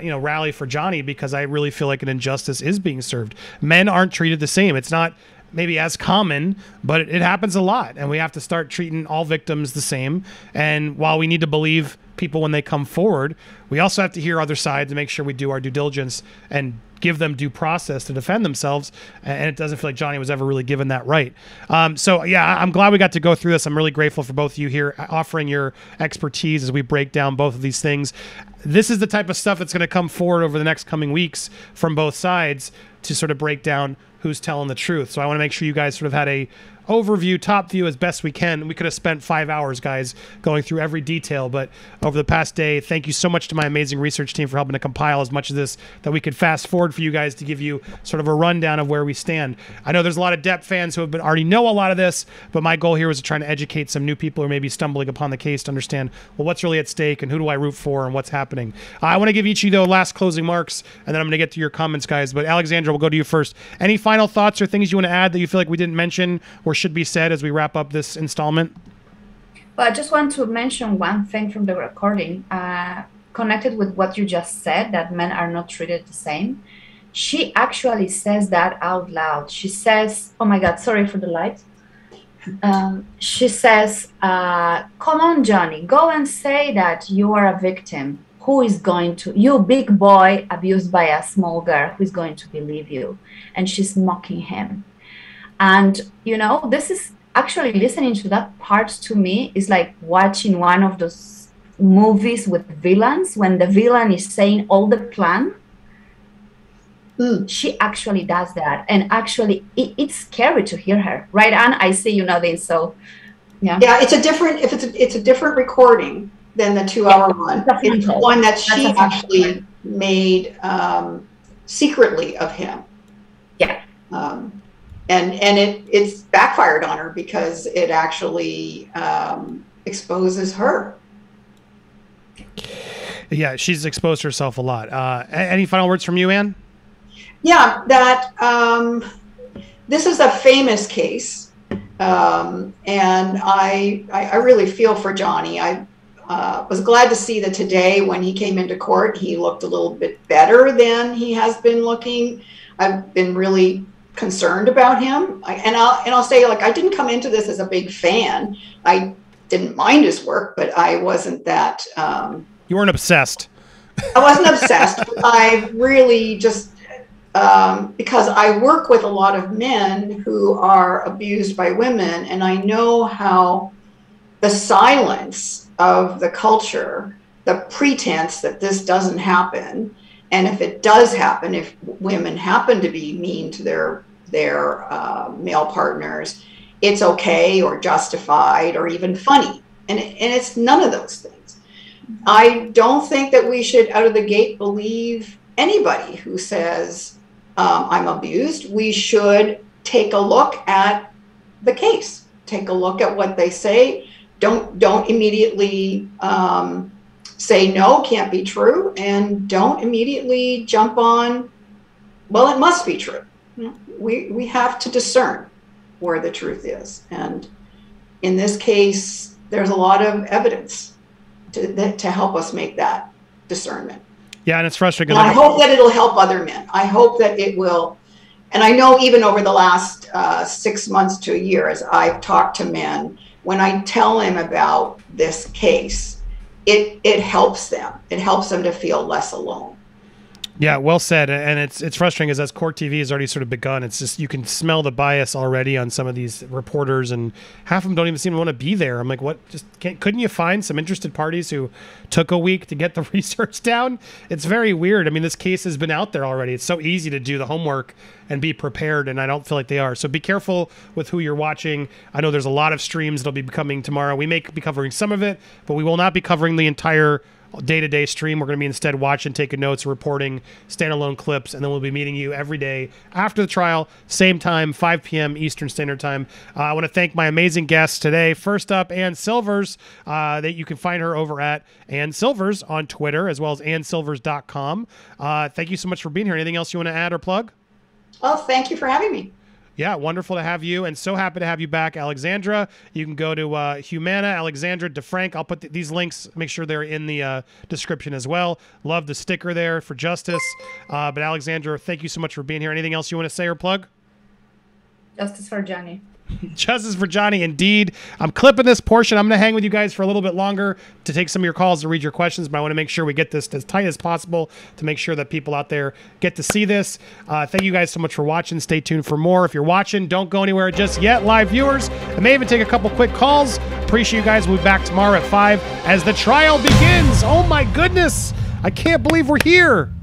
you know, rally for Johnny, because I really feel like an injustice is being served. Men aren't treated the same. It's not maybe as common, but it, it happens a lot, and we have to start treating all victims the same. And while we need to believe people when they come forward, we also have to hear other sides and make sure we do our due diligence and give them due process to defend themselves. And it doesn't feel like Johnny was ever really given that right. Um, so yeah, I'm glad we got to go through this. I'm really grateful for both of you here offering your expertise as we break down both of these things. This is the type of stuff that's going to come forward over the next coming weeks from both sides to sort of break down who's telling the truth. So I want to make sure you guys sort of had a overview, top view as best we can. We could have spent five hours, guys, going through every detail, but over the past day, thank you so much to my amazing research team for helping to compile as much of this that we could fast forward for you guys to give you sort of a rundown of where we stand. I know there's a lot of Depp fans who have been already know a lot of this, but my goal here was to try to educate some new people who may be stumbling upon the case to understand, well, what's really at stake and who do I root for and what's happening. Uh, I want to give each of you, though, last closing marks, and then I'm going to get to your comments, guys, but Alexandra, we'll go to you first. Any final thoughts or things you want to add that you feel like we didn't mention or should be said as we wrap up this installment? Well, I just want to mention one thing from the recording, uh, connected with what you just said, that men are not treated the same. She actually says that out loud. She says, oh my God, sorry for the light. Um, she says, uh, come on, Johnny, go and say that you are a victim. Who is going to, you big boy abused by a small girl, who's going to believe you? And she's mocking him. And, you know, this is actually listening to that part to me is like watching one of those movies with villains when the villain is saying all the plan. Mm. She actually does that. And actually, it, it's scary to hear her. Right, Ann? I see you nodding. So, yeah. Yeah, it's a different, if it's a, it's a different recording than the two-hour yeah, one. Definitely. It's one that she That's actually made um, secretly of him. Yeah. Um, And and it it's backfired on her because it actually um, exposes her. Yeah, she's exposed herself a lot. Uh, any final words from you, Ann? Yeah, that um, this is a famous case, um, and I, I I really feel for Johnny. I uh, was glad to see that today when he came into court, he looked a little bit better than he has been looking. I've been really concerned about him. I, and I'll and I'll say, like, I didn't come into this as a big fan. I didn't mind his work, but I wasn't that um you weren't obsessed. I wasn't obsessed. I really just um, because I work with a lot of men who are abused by women, and I know how the silence of the culture, the pretense that this doesn't happen, and if it does happen, if women happen to be mean to their their uh, male partners, it's okay or justified or even funny, and and it's none of those things. I don't think that we should out of the gate believe anybody who says um, I'm abused. We should take a look at the case, take a look at what they say. Don't don't immediately um, say no, can't be true, and don't immediately jump on, well, it must be true. We we have to discern where the truth is, and in this case, there's a lot of evidence to to help us make that discernment. Yeah, and it's frustrating. And I hope that it'll help other men. I hope that it will, and I know even over the last uh, six months to a year, as I've talked to men, when I tell them about this case, It, it helps them. It helps them to feel less alone. Yeah, well said. And it's it's frustrating as Court T V has already sort of begun. It's just you can smell the bias already on some of these reporters, and half of them don't even seem to want to be there. I'm like, what? Just can't, couldn't you find some interested parties who took a week to get the research down? It's very weird. I mean, this case has been out there already. It's so easy to do the homework and be prepared, and I don't feel like they are. So be careful with who you're watching. I know there's a lot of streams that'll be coming tomorrow. We may be covering some of it, but we will not be covering the entire day-to-day stream. We're going to be instead watching, taking notes, reporting, standalone clips, and then we'll be meeting you every day after the trial, same time, five P M Eastern Standard Time. Uh, I want to thank my amazing guests today. First up, Ann Silvers, uh, that you can find her over at Ann Silvers on Twitter, as well as ann silvers dot com. Uh, thank you so much for being here. Anything else you want to add or plug? Oh, thank you for having me. Yeah, wonderful to have you, and so happy to have you back, Alexandra. You can go to uh, Humana, Alexandra DeFranc. I'll put th these links, make sure they're in the uh, description as well. Love the sticker there for justice. Uh, but Alexandra, thank you so much for being here. Anything else you want to say or plug? Justice for Johnny. Justice for Johnny, indeed. I'm clipping this portion. I'm going to hang with you guys for a little bit longer to take some of your calls and read your questions, but I want to make sure we get this as tight as possible to make sure that people out there get to see this. Uh, thank you guys so much for watching. Stay tuned for more. If you're watching, don't go anywhere just yet. Live viewers, I may even take a couple quick calls. Appreciate you guys. We'll be back tomorrow at five as the trial begins. Oh my goodness. I can't believe we're here.